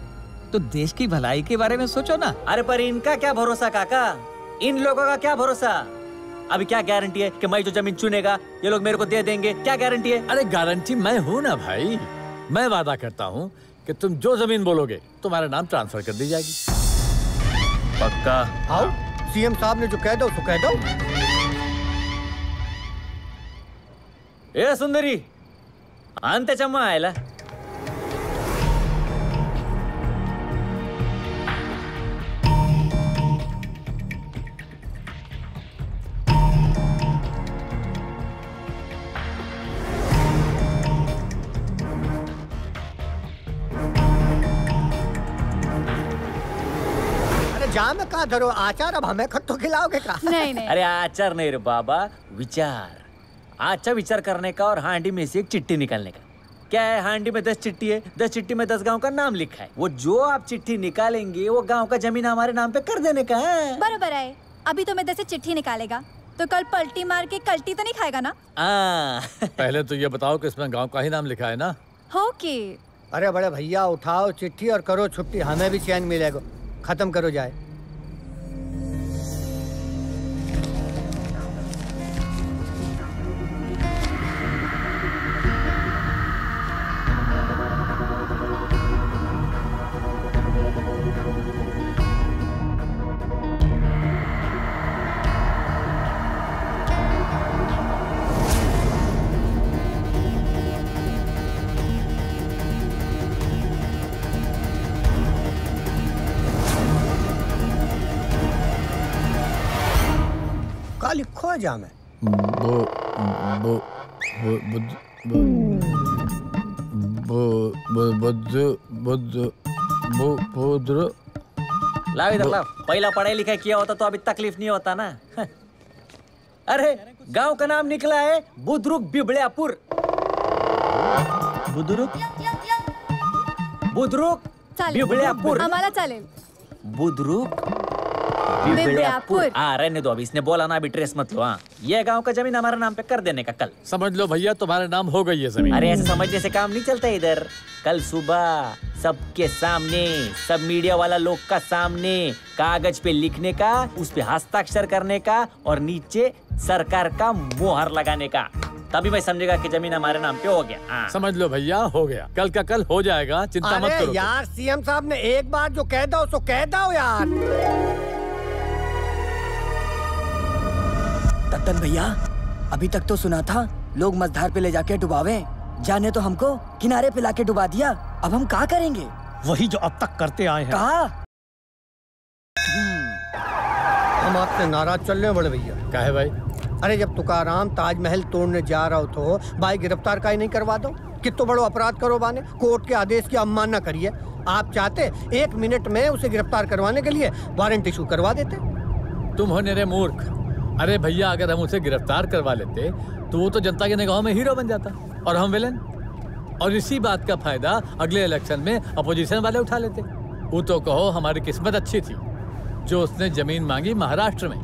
तो देश की भलाई के बारे में सोचो ना। अरे पर इनका क्या भरोसा काका, इन लोगों का क्या भरोसा? अभी क्या गारंटी है कि मैं जो जमीन चुनेगा ये लोग मेरे को दे देंगे, क्या गारंटी है? अरे गारंटी मैं हूँ ना भाई। मैं वादा करता हूँ कि तुम जो जमीन बोलोगे तुम्हारा नाम ट्रांसफर कर दी जाएगी। पक्का? आओ, सीएम साहब ने जो कह दो तो कह दो। ए सुंदरी, अंत चम्मा आयला। जाम का धरो आचार, अब हमें खट्टू खिलाओगे का? नहीं नहीं। अरे आचार नहीं रे बाबा, विचार। अच्छा विचार करने का और हांडी में से एक चिट्ठी निकालने का। क्या है, हांडी में 10 चिट्ठी है, 10 चिट्ठी में 10 गांव का नाम लिखा है। वो जो आप चिट्ठी निकालेंगे वो गांव का जमीन हमारे नाम पे कर देने का है। बराबर है। अभी तो मैं 10 चिट्ठी निकालेगा तो कल पलटी मार के कल्टी तो नहीं खाएगा ना? पहले तो ये बताओ कि इसमें गाँव का ही नाम लिखा है ना? ओके। अरे बड़े भैया, उठाओ चिट्ठी और करो छुट्टी, हमें भी चैन मिलेगा। खत्म करो जाए। काली खो जा मैं लाओ इधर लाओ। पहला पढ़ाई लिखाई किया होता तो अभी तकलीफ नहीं होता ना। अरे गांव का नाम निकला है बुद्रुक बिबड़ियापुर। बुद्रुक बुद्रुक बिबड़ियापुर हमारा चालेल। बुद्रुक बिबड़ियापुर। रहने दो, अभी इसने बोला ना, अभी ट्रेस मत लो। ये गांव का जमीन हमारे नाम पे कर देने का कल। समझ लो भैया तुम्हारे नाम हो गई है जमीन। अरे ऐसे समझने से काम नहीं चलता इधर। कल सुबह सबके सामने, सब मीडिया वाला लोग का सामने कागज पे लिखने का, उस पे हस्ताक्षर करने का और नीचे सरकार का मोहर लगाने का, तभी मैं समझेगा कि जमीन हमारे नाम पे हो गया। समझ लो भैया हो गया, कल का कल हो जाएगा, चिंता मत करो। यार सीएम साहब ने एक बार जो कह दो सो कह दो यार। तन भैया अभी तक तो सुना था लोग मझधार पे ले जाके डुबावे, जाने तो हमको किनारे पे लाके डुबा दिया। अब हम क्या करेंगे? वही जो अब तक करते आए हैं। हम आपसे नाराज चल रहे हो बड़े भैया। काहे भाई? अरे जब तुकाराम ताजमहल तोड़ने जा रहा हो तो भाई गिरफ्तार काहे नहीं करवा दो? कितना बड़ो अपराध करो बाने, कोर्ट के आदेश की अवमानना करिए। आप चाहते एक मिनट में उसे गिरफ्तार करवाने के लिए वारंट इशू करवा देते। तुम हो निरे मूर्ख। अरे भैया अगर हम उसे गिरफ्तार करवा लेते तो वो तो जनता की निगाहों में हीरो बन जाता और हम विलेन। और इसी बात का फायदा अगले इलेक्शन में अपोजिशन वाले उठा लेते। वो तो कहो हमारी किस्मत अच्छी थी जो उसने जमीन मांगी महाराष्ट्र में।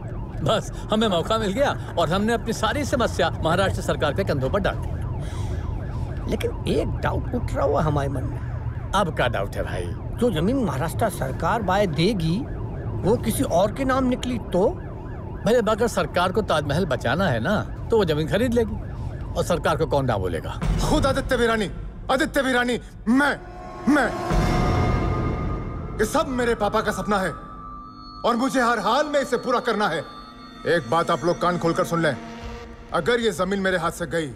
बस हमें मौका मिल गया और हमने अपनी सारी समस्या महाराष्ट्र सरकार के कंधों पर डाल दी। लेकिन एक डाउट उठ रहा हुआ हमारे मन में। अब का डाउट है भाई? जो जमीन महाराष्ट्र सरकार बाय देगी वो किसी और के नाम निकली तो भले, अगर सरकार को ताजमहल बचाना है ना तो वो जमीन खरीद लेगी और सरकार को कौन ना बोलेगा। खुद आदित्य वीरानी, मैं ये सब मेरे पापा का सपना है और मुझे हर हाल में इसे पूरा करना है। एक बात आप लोग कान खोलकर सुन लें, अगर ये जमीन मेरे हाथ से गई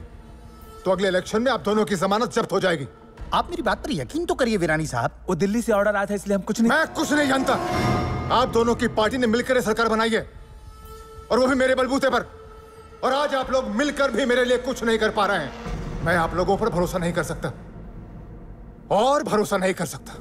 तो अगले इलेक्शन में आप दोनों की जमानत जब्त हो जाएगी। आप मेरी बात पर यकीन तो करिए वीरानी साहब, वो दिल्ली से ऑर्डर आया था इसलिए हम कुछ नहीं। मैं कुछ नहीं जानता। आप दोनों की पार्टी ने मिलकर सरकार बनाई है और वो भी मेरे बलबूते पर, और आज आप लोग मिलकर भी मेरे लिए कुछ नहीं कर पा रहे हैं। मैं आप लोगों पर भरोसा नहीं कर सकता और भरोसा नहीं कर सकता।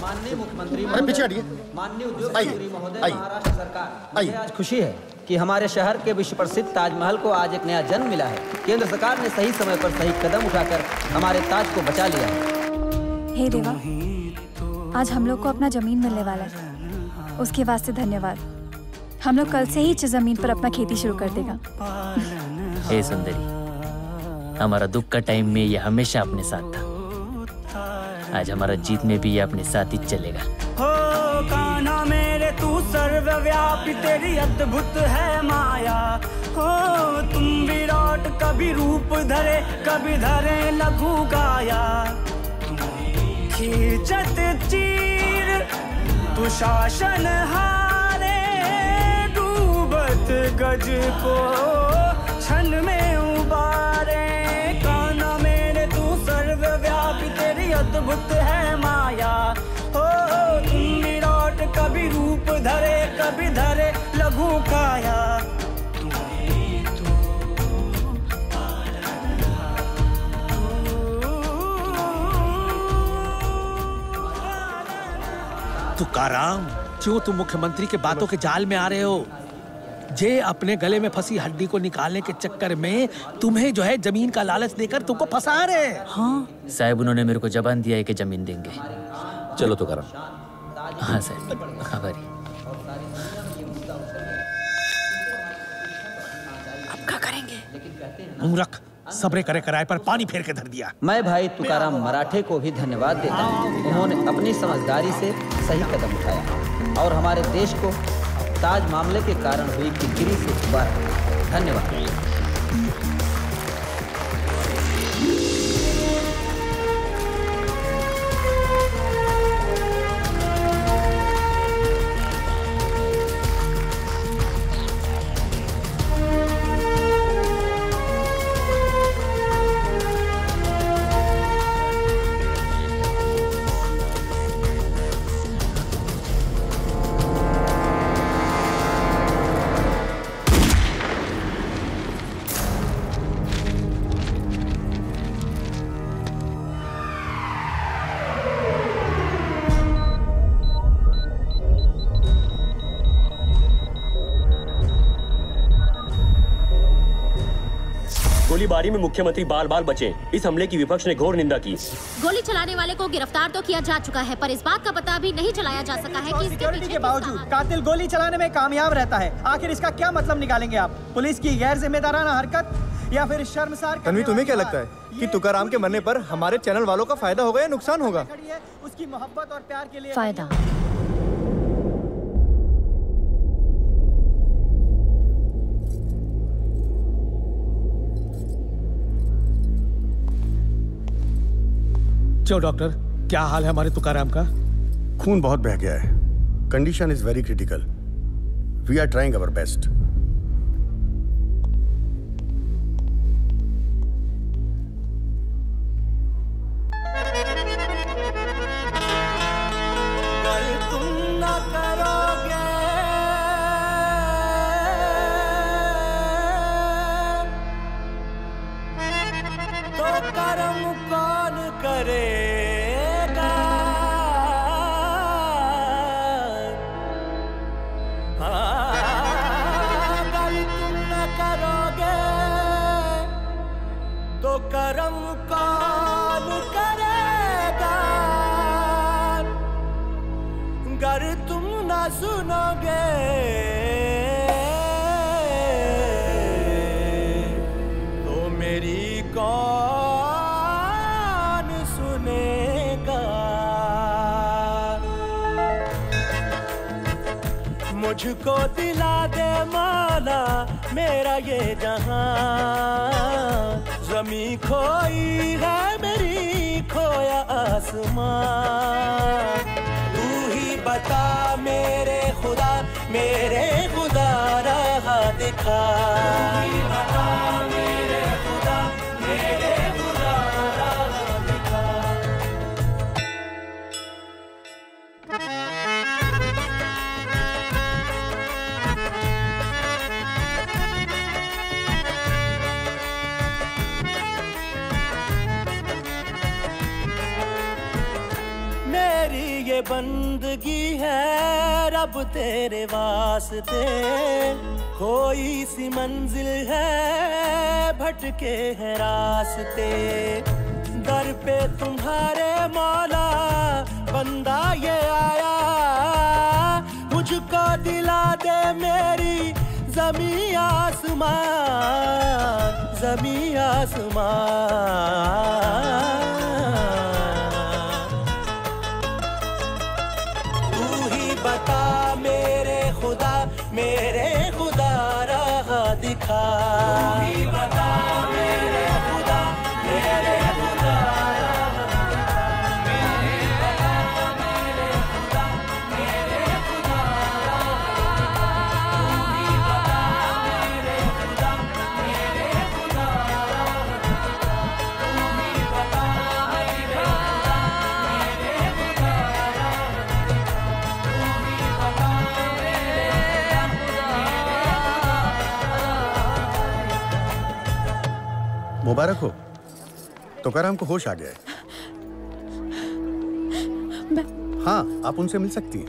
माननीय मुख्यमंत्री महोदय, पीछे हटिए। माननीय उद्योग मंत्री महोदय, महाराष्ट्र सरकार आई आज खुशी है कि हमारे शहर के विश्व प्रसिद्ध ताजमहल को आज एक नया जन्म मिला है। केंद्र सरकार ने सही समय पर सही कदम उठाकर हमारे ताज को बचा लिया है। हे देवा, आज हम लोग को अपना जमीन मिलने वाला है, उसके वास्ते धन्यवाद। हम लोग कल से ही इस जमीन पर अपना खेती शुरू कर देगा। हे सुंदरी, हमारा दुख का टाइम में यह हमेशा अपने साथ था, आज हमारा जीत में भी यह अपने साथ ही चलेगा। तू सर्वव्यापी, तेरी अद्भुत है माया। हो तुम विराट, कभी रूप धरे कभी धरे लघु काया। खींचत चीर तू शासन हारे, डूबत गज को क्षण में उबारे। काना मेरे तू सर्वव्यापी, तेरी अद्भुत है माया। हो तुम विराट, कभी रूप धरे कभी धरे लघु काया। तुकाराम, क्यों तुम मुख्यमंत्री के बातों के जाल में आ रहे हो? जे अपने गले में फंसी हड्डी को निकालने के चक्कर में तुम्हें जो है जमीन का लालच देकर तुमको फंसा रहे हैं। हाँ साहब, उन्होंने मेरे को जबान दिया है कि जमीन देंगे। चलो तो करो। हाँ साहब, खबर ही अब क्या करेंगे? मूर्ख, सबरे करे कराए पर पानी फेर के धर दिया। मैं भाई तुकाराम मराठे को भी धन्यवाद देता हूँ, उन्होंने अपनी समझदारी से सही कदम उठाया और हमारे देश को ताज मामले के कारण हुई किरकिरी से उबारा। धन्यवाद। गोलीबारी में मुख्यमंत्री बाल बाल बचे, इस हमले की विपक्ष ने घोर निंदा की। गोली चलाने वाले को गिरफ्तार तो किया जा चुका है, पर इस बात का पता भी नहीं चलाया जा सका है कि इसके पीछे के बावजूद कातिल गोली चलाने में कामयाब रहता है। आखिर इसका क्या मतलब निकालेंगे आप? पुलिस की गैर जिम्मेदाराना हरकत या फिर शर्मसार? तन्वी, तुम्हें क्या लगता है कि तुकाराम के मरने पर हमारे चैनल वालों का फायदा होगा या नुकसान होगा? उसकी मोहब्बत और प्यार के लिए फायदा। चलो डॉक्टर, क्या हाल है हमारे तुकाराम का? खून बहुत बह गया है। Condition is very critical. We are trying our best. मुझको दिला दे माला मेरा ये जहां, जमी खोई है मेरी खोया आसमान। तू ही बता मेरे खुदा राह दिखा। बंदगी है रब तेरे वास्ते, कोई सी मंजिल है भटके हैं रास्ते। दर पे तुम्हारे मौला बंदा ये आया, मुझको दिला दे मेरी जमीन आसमान, जमीन आसमान। मेरे खुदा राह दिखा। तू बता मेरे खुदा राह दिखा। मेरे खुदा मुबारक हो, तुकाराम को होश आ गया है। हाँ, आप उनसे मिल सकती हैं।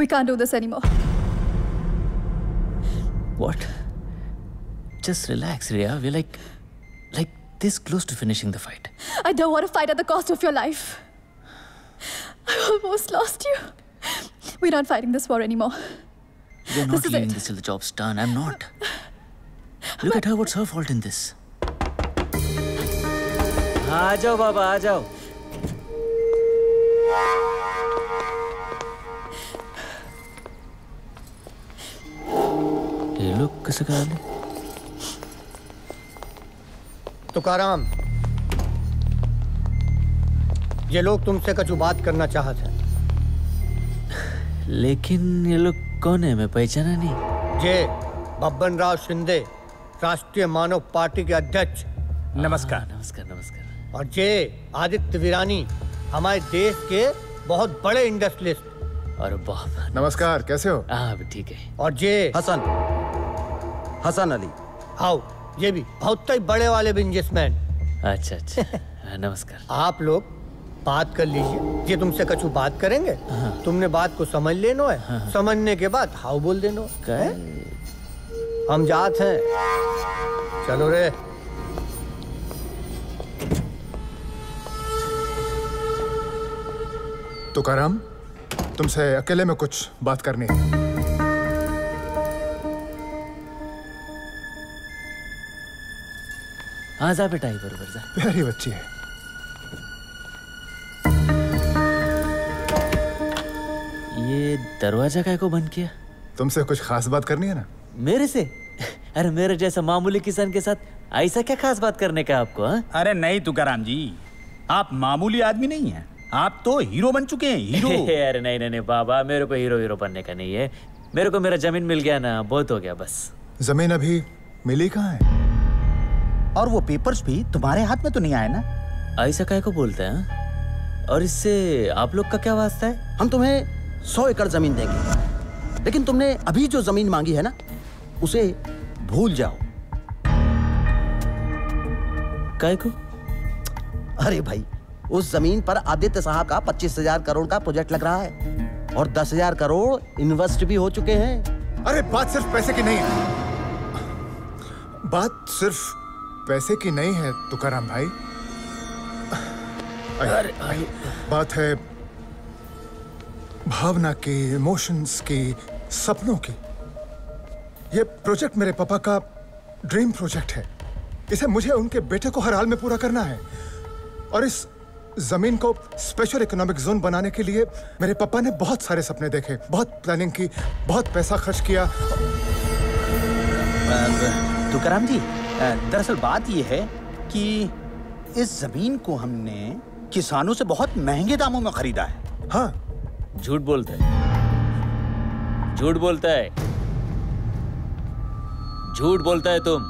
We can't do this anymore. What? Just relax, Rhea. We're like this close to finishing the fight. I don't want to fight at the cost of your life. I almost lost you. We're not fighting this war anymore. You're not leaving this till the job's done. I'm not. Look at her. What's her fault in this? आ जाओ बाबा, आ जाओ। ये लोग कैसे काले? तुकाराम, ये लोग तुमसे कछु बात करना चाहते हैं। लेकिन ये लोग कौन है, मैं पहचाना नहीं। ये बब्बन राव शिंदे, राष्ट्रीय मानव पार्टी के अध्यक्ष। नमस्कार। नमस्कार, नमस्कार। और ये आदित्य वीरानी, हमारे देश के बहुत बड़े इंडस्ट्रियलिस्ट। और बाबा नमस्कार, कैसे हो? हाँ ठीक है। और ये हसन अली। हाँ, ये भी बहुत ही बड़े वाले बिजनेसमैन। अच्छा अच्छा। नमस्कार। आप लोग बात कर लीजिए, ये तुमसे कुछ बात करेंगे। हाँ। तुमने बात को समझ लेना है। हाँ। समझने के बाद हाउ बोल देना है। हम जात हैं, चलो रे। तुकाराम, तुमसे अकेले में कुछ बात करनी है। हाँ जा बेटा, इधर उधर जा। प्यारी बच्ची है। ये दरवाजा काहे को बंद किया? तुमसे कुछ खास बात करनी है ना? मेरे से? अरे मेरे जैसा मामूली किसान के साथ ऐसा क्या खास बात करने का आपको? हा? अरे नहीं तुकाराम जी, आप मामूली आदमी नहीं है, आप तो हीरो बन चुके हैं, हीरो। अरे नहीं नहीं नहीं बाबा, मेरे को हीरो हीरो बनने का नहीं है। मेरे को मेरा जमीन मिल गया ना, बहुत हो गया बस। जमीन अभी मिली कहाँ है? और वो पेपर्स भी तुम्हारे हाथ में तो नहीं आए ना? ऐसा काहे को बोलते हैं? और इससे आप लोग का क्या वास्ता है? हम तुम्हें 100 एकड़ जमीन देंगे, लेकिन तुमने अभी जो जमीन मांगी है ना, उसे भूल जाओ। काहे को? अरे भाई, उस जमीन पर आदित्य साहब का 25,000 करोड़ का प्रोजेक्ट लग रहा है और 10,000 करोड़ इन्वेस्ट भी हो चुके हैं। अरे बात सिर्फ पैसे की नहीं है, बात सिर्फ पैसे की नहीं है तुकाराम भाई। अरे भाई, बात है भावना की, इमोशंस की, सपनों की। ये प्रोजेक्ट मेरे पापा का ड्रीम प्रोजेक्ट है, इसे मुझे उनके बेटे को हर हाल में पूरा करना है। और इस जमीन को स्पेशल इकोनॉमिक जोन बनाने के लिए मेरे पापा ने बहुत सारे सपने देखे, बहुत प्लानिंग की, बहुत पैसा खर्च किया। तुकाराम जी, दरअसल बात यह है कि इस जमीन को हमने किसानों से बहुत महंगे दामों में खरीदा है। हाँ, झूठ बोलता है, झूठ बोलता है, झूठ बोलता है। तुम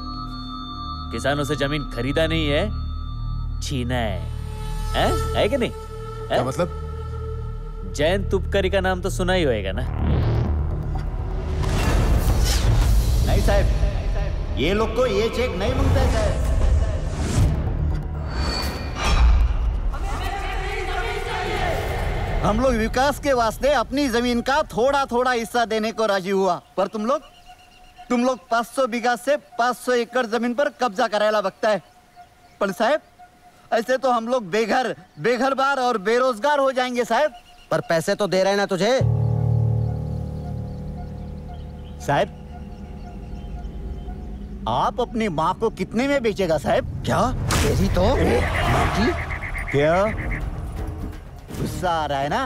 किसानों से जमीन खरीदा नहीं है, छीना है। है कि नहीं? क्या मतलब? जयंत तुपकरी का नाम तो सुना ही होएगा ना? नहीं साहब, ये लोग को ये चेक नहीं मिलता है साहब। हम लोग विकास के वास्ते अपनी जमीन का थोड़ा थोड़ा हिस्सा देने को राजी हुआ, पर तुम लोग 500 बीघा से 500 एकड़ जमीन पर कब्जा करायला बकता है। पर साहब, ऐसे तो हम लोग बेघर, बेघर बार और बेरोजगार हो जाएंगे साहब। पर पैसे तो दे रहे ना तुझे साहब। आप अपनी माँ को कितने में बेचेगा साहब? क्या तेरी तो माझी? क्या गुस्सा आ रहा है ना?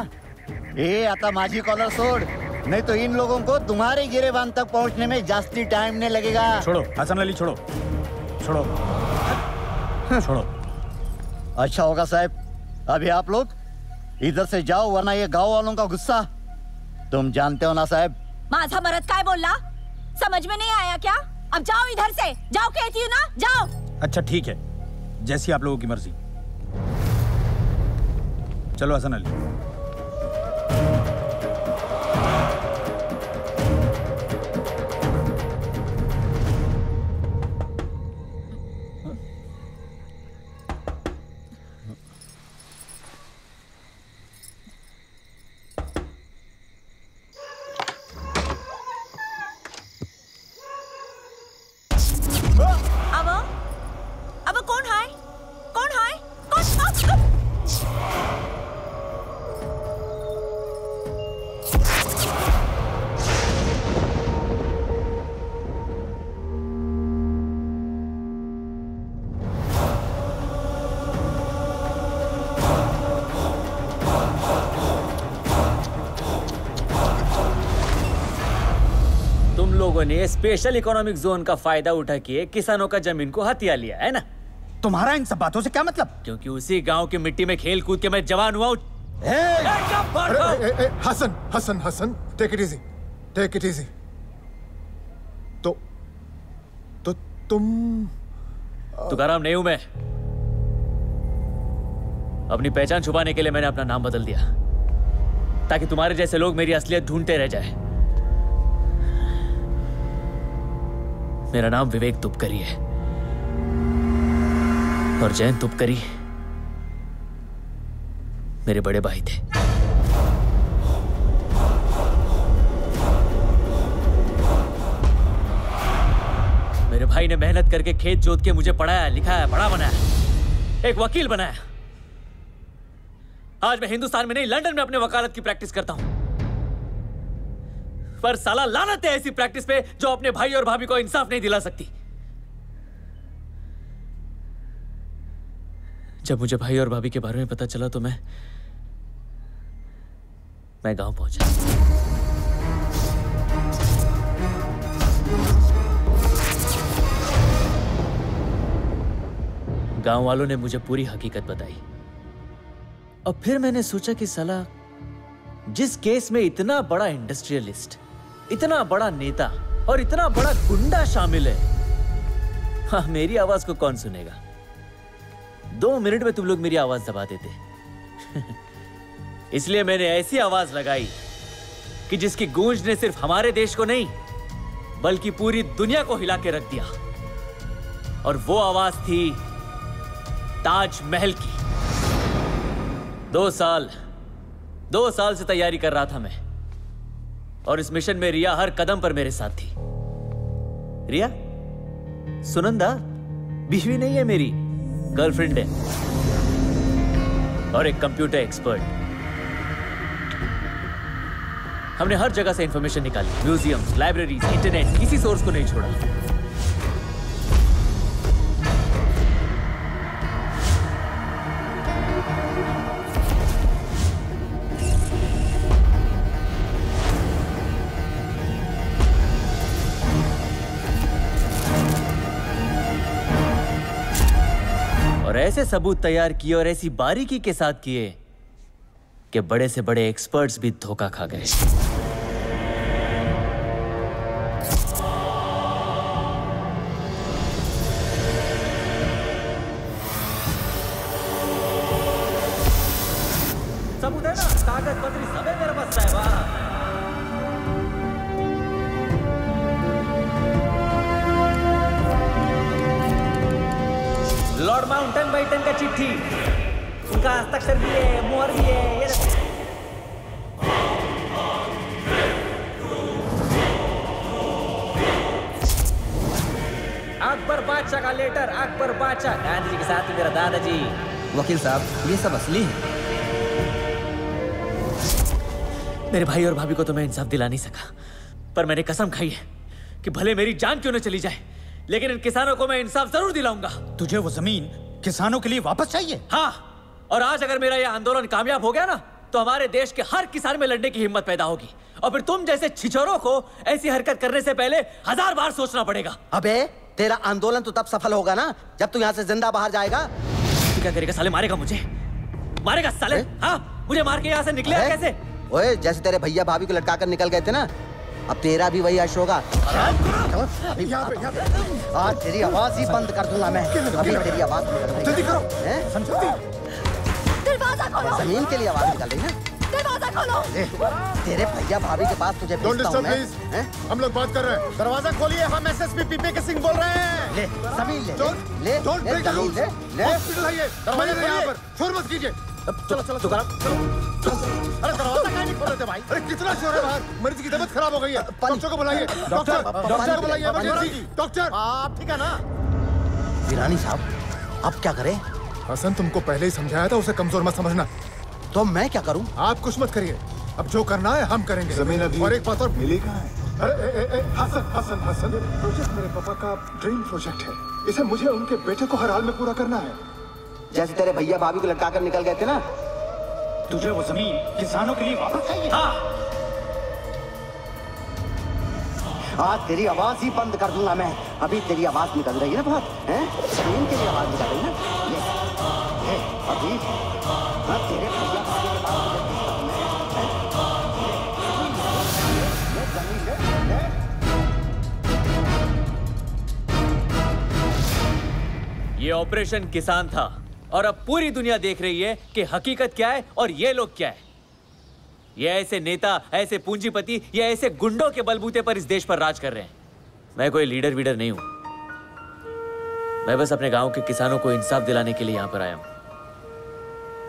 ए आता माझी कॉलर सोड, नहीं तो इन लोगों को तुम्हारे गिरेबान तक पहुँचने में जास्ती टाइम नहीं लगेगा। छोड़ो हसन अली, छोड़ो छोड़ो छोड़ो। अच्छा होगा साहब, अभी आप लोग इधर से जाओ, वरना ये गांव वालों का गुस्सा तुम जानते हो ना साहब। माझा मरद काय बोला, समझ में नहीं आया क्या? अब जाओ इधर से, जाओ कहती हूँ ना, जाओ। अच्छा ठीक है, जैसी आप लोगों की मर्जी। चलो हसन अली। अब कौन है? कौन है? कौन? लोगों ने स्पेशल इकोनॉमिक जोन का फायदा उठा के किसानों का जमीन को हथिया लिया है ना। तुम्हारा इन सब बातों से क्या मतलब? क्योंकि उसी गांव की मिट्टी में खेल कूद के मैं जवान हुआ। Hasan take it easy. तो तुकाराम नहीं हूं मैं। अपनी पहचान छुपाने के लिए मैंने अपना नाम बदल दिया ताकि तुम्हारे जैसे लोग मेरी असलियत ढूंढते रह जाए। मेरा नाम विवेक तुपकरी है और जैन तुपकरी मेरे बड़े भाई थे। मेरे भाई ने मेहनत करके खेत जोत के मुझे पढ़ाया, लिखाया, बड़ा बनाया, एक वकील बनाया। आज मैं हिंदुस्तान में नहीं लंदन में अपने वकालत की प्रैक्टिस करता हूं। पर साला लानत है ऐसी प्रैक्टिस पे जो अपने भाई और भाभी को इंसाफ नहीं दिला सकती। जब मुझे भाई और भाभी के बारे में पता चला तो मैं गांव पहुंचा। गांव वालों ने मुझे पूरी हकीकत बताई और फिर मैंने सोचा कि साला जिस केस में इतना बड़ा इंडस्ट्रियलिस्ट, इतना बड़ा नेता और इतना बड़ा गुंडा शामिल है, हाँ मेरी आवाज को कौन सुनेगा। 2 मिनट में तुम लोग मेरी आवाज दबा देते इसलिए मैंने ऐसी आवाज लगाई कि जिसकी गूंज ने सिर्फ हमारे देश को नहीं बल्कि पूरी दुनिया को हिला के रख दिया। और वो आवाज थी ताजमहल की। 2 साल से तैयारी कर रहा था मैं और इस मिशन में रिया हर कदम पर मेरे साथ थी। रिया सुनंदा बीवी नहीं है मेरी, गर्लफ्रेंड है और एक कंप्यूटर एक्सपर्ट। हमने हर जगह से इंफॉर्मेशन निकाली, म्यूजियम्स, लाइब्रेरीज, इंटरनेट, किसी सोर्स को नहीं छोड़ा। ऐसे सबूत तैयार किए और ऐसी बारीकी के साथ किए कि बड़े से बड़े एक्सपर्ट्स भी धोखा खा गए। सबूत है ना, कागज पत्री सब मेरे पास है। वाह लॉर्ड माउंटबेटन का चिट्ठी, उनका हस्ताक्षर भी है, मुहर भी है। ये अकबर बादशाह का लेटर, अकबर बादशाह गांधी जी के साथ मेरा दादाजी। वकील साहब ये सब असली है। मेरे भाई और भाभी को तो मैं इंसाफ दिला नहीं सका, पर मैंने कसम खाई है कि भले मेरी जान क्यों ना चली जाए लेकिन इन किसानों को मैं इंसाफ जरूर दिलाऊंगा। तुझे वो जमीन किसानों के लिए वापस चाहिए। हाँ, और आज अगर मेरा ये आंदोलन कामयाब हो गया ना तो हमारे देश के हर किसान में लड़ने की हिम्मत पैदा होगी। और फिर तुम जैसे छिछोरों को ऐसी हरकत करने से पहले 1000 बार सोचना पड़ेगा। अबे तेरा आंदोलन तो तब सफल होगा ना जब तू यहाँ से जिंदा बाहर जाएगा। तू क्या करेगा साले? मारेगा मुझे, मारेगा साले। हाँ, मुझे मार के यहाँ से निकलेगा कैसे? ओए, जैसे तेरे भैया भाभी को लटका कर निकल गए थे ना, अब तेरा भी वही यश होगा। आज तेरी आवाज ही बंद कर दूंगा मैं। अभी तेरी आवाज जल्दी करो, दरवाजा खोलो। जमीन के लिए आवाज निकाल रही है, दरवाजा खोलो। तेरे भैया भाभी के पास तुझे भेजता हूं मैं। हम लोग बात कर रहे हैं, दरवाजा खोलिए। हम एसएसपी पीपी के सिंह बोल रहे हैं। ले जमीन ले, ले हॉस्पिटल है ये, दरवाजा यहां पर शोर मत कीजिए। चलो अरे दरवाजा कहाँ नहीं खोल रहे थे भाई? अरे कितना शोर है बाहर, मरीज की तबीयत खराब हो गई है। डॉक्टर को बुलाइए, डॉक्टर को बुलाइए, इमरजेंसी डॉक्टर। आप ठीक है ना वीरानी साहब? आप क्या करें? हसन तुमको पहले ही समझाया था, उसे कमजोर मत समझना। तो मैं क्या करूं? आप कुछ मत करिए, अब जो करना है हम करेंगे। जमीन अभी और एक बात और मिली कहाँ है? हसन प्रोजेक्ट मेरे पापा का ड्रीम प्रोजेक्ट है, इसे मुझे उनके बेटे को हर हाल में पूरा करना है। जैसे तेरे भैया भाभी को लटका कर निकल गए थे ना, तुझे वो जमीन किसानों के लिए वापस चाहिए। हाँ। आज तेरी आवाज ही बंद कर दूंगा मैं। अभी तेरी आवाज निकल रही है ना बहुत, हैं? स्क्रीन के लिए आवाज निकल रही है ना। ये अभी हाँ तेरे भैया के बाद ये ऑपरेशन किसान था और अब पूरी दुनिया देख रही है कि हकीकत क्या है और ये लोग क्या है। ये ऐसे नेता, ऐसे पूंजीपति, ये ऐसे गुंडों के बलबूते पर इस देश पर राज कर रहे हैं। मैं कोई लीडर वीडर नहीं हूं, मैं बस अपने गांव के किसानों को इंसाफ दिलाने के लिए यहां पर आया हूं।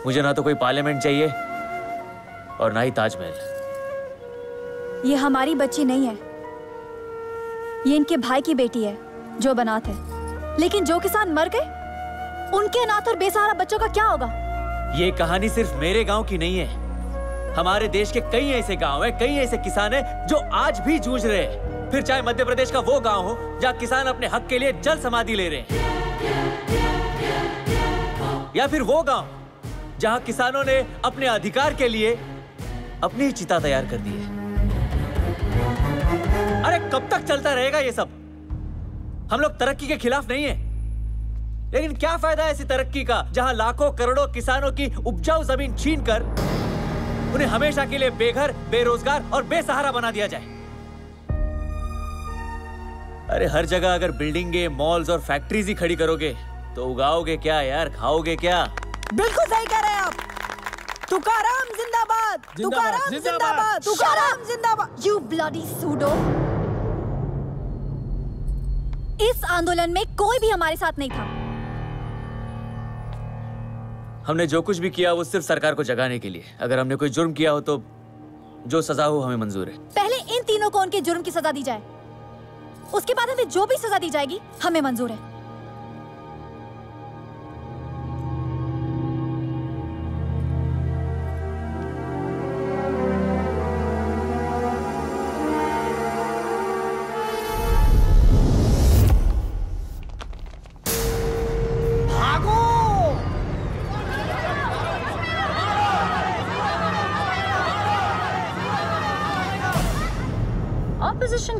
मुझे ना तो कोई पार्लियामेंट चाहिए और ना ही ताजमहल। ये हमारी बच्ची नहीं है, ये इनके भाई की बेटी है जो बनात है। लेकिन जो किसान मर गए उनके अनाथ और बेसहारा बच्चों का क्या होगा? ये कहानी सिर्फ मेरे गांव की नहीं है, हमारे देश के कई ऐसे गांव हैं, कई ऐसे किसान हैं जो आज भी जूझ रहे हैं। फिर चाहे मध्य प्रदेश का वो गांव हो जहाँ किसान अपने हक के लिए जल समाधि ले रहे हैं, या फिर वो गांव जहाँ किसानों ने अपने अधिकार के लिए अपनी ही चिता तैयार कर दी है। अरे कब तक चलता रहेगा ये सब? हम लोग तरक्की के खिलाफ नहीं है, लेकिन क्या फायदा है ऐसी तरक्की का जहां लाखों करोड़ों किसानों की उपजाऊ जमीन छीनकर उन्हें हमेशा के लिए बेघर, बेरोजगार और बेसहारा बना दिया जाए। अरे हर जगह अगर बिल्डिंगे, मॉल्स और फैक्ट्रीज ही खड़ी करोगे तो उगाओगे क्या यार, खाओगे क्या? बिल्कुल सही कह रहे हैं आप। तुकाराम जिंदाबाद, तुकाराम जिंदाबाद, तुकाराम जिंदाबाद। You bloody pseudo. इस आंदोलन में कोई भी हमारे साथ नहीं था। हमने जो कुछ भी किया वो सिर्फ सरकार को जगाने के लिए। अगर हमने कोई जुर्म किया हो तो जो सजा हो हमें मंजूर है। पहले इन तीनों को उनके जुर्म की सजा दी जाए, उसके बाद हमें जो भी सजा दी जाएगी हमें मंजूर है।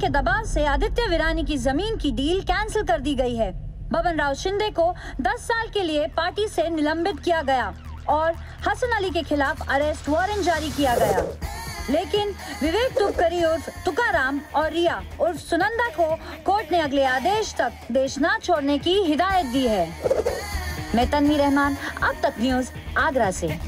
के दबाव से आदित्य विरानी की जमीन की डील कैंसिल कर दी गई है। बबन राव शिंदे को 10 साल के लिए पार्टी से निलंबित किया गया और हसन अली के खिलाफ अरेस्ट वारंट जारी किया गया। लेकिन विवेक तुपकरी उर्फ तुकाराम और रिया उर्फ सुनंदा को कोर्ट ने अगले आदेश तक देश न छोड़ने की हिदायत दी है। मैं तन्वी रहमान, अब तक न्यूज, आगरा से।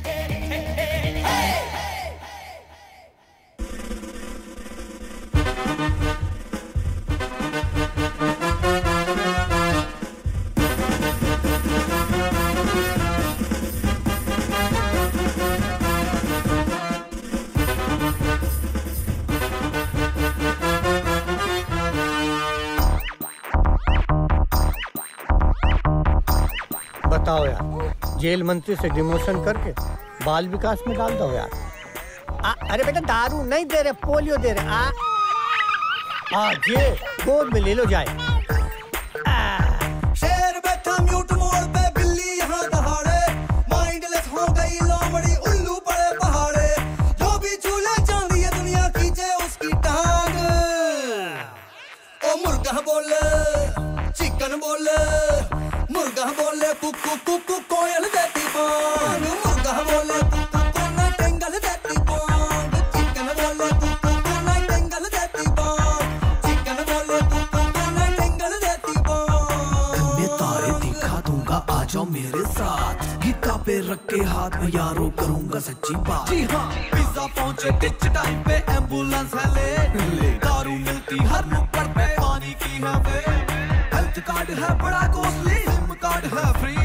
जेल मंत्री से डिमोशन करके बाल विकास में डाल दो यार। अरे बेटा दारू नहीं दे रहे, पोलियो दे रहे। आज ये गोद में ले लो जाए। शेर बैठा म्यूट मोड़ पे, बिल्ली यहाँ दहाड़े, माइंडलेस हो गई लोमड़ी, उल्लू पड़े पहाड़े, जो भी चूल्हे चांदी है दुनिया खींचे उसकी टांग। ओ मुर्गा बोले, चिकन बोले, मुर्गा बोले कुकू कुकू कोयल देती बांग, मुर्गा बोले कुकू को ना टेंगल देती बांग, चिकन बोले कुकू को ना टेंगल देती बांग, चिकन बोले कुकू को ना टेंगल देती बांग। मैं तारे दिखा दूंगा, आ जाओ मेरे साथ, गीता पे रख के हाथ में यारों करूंगा सच्ची बात। जी हाँ, पिज्जा पहुँचे टिच टाइम पे, एम्बुलेंस है ले, दारू मिलती हर नुक्कड़ पे, पानी की है वे, हेल्थ कार्ड है बड़ा कॉस्टली, सिम कार्ड है फ्री।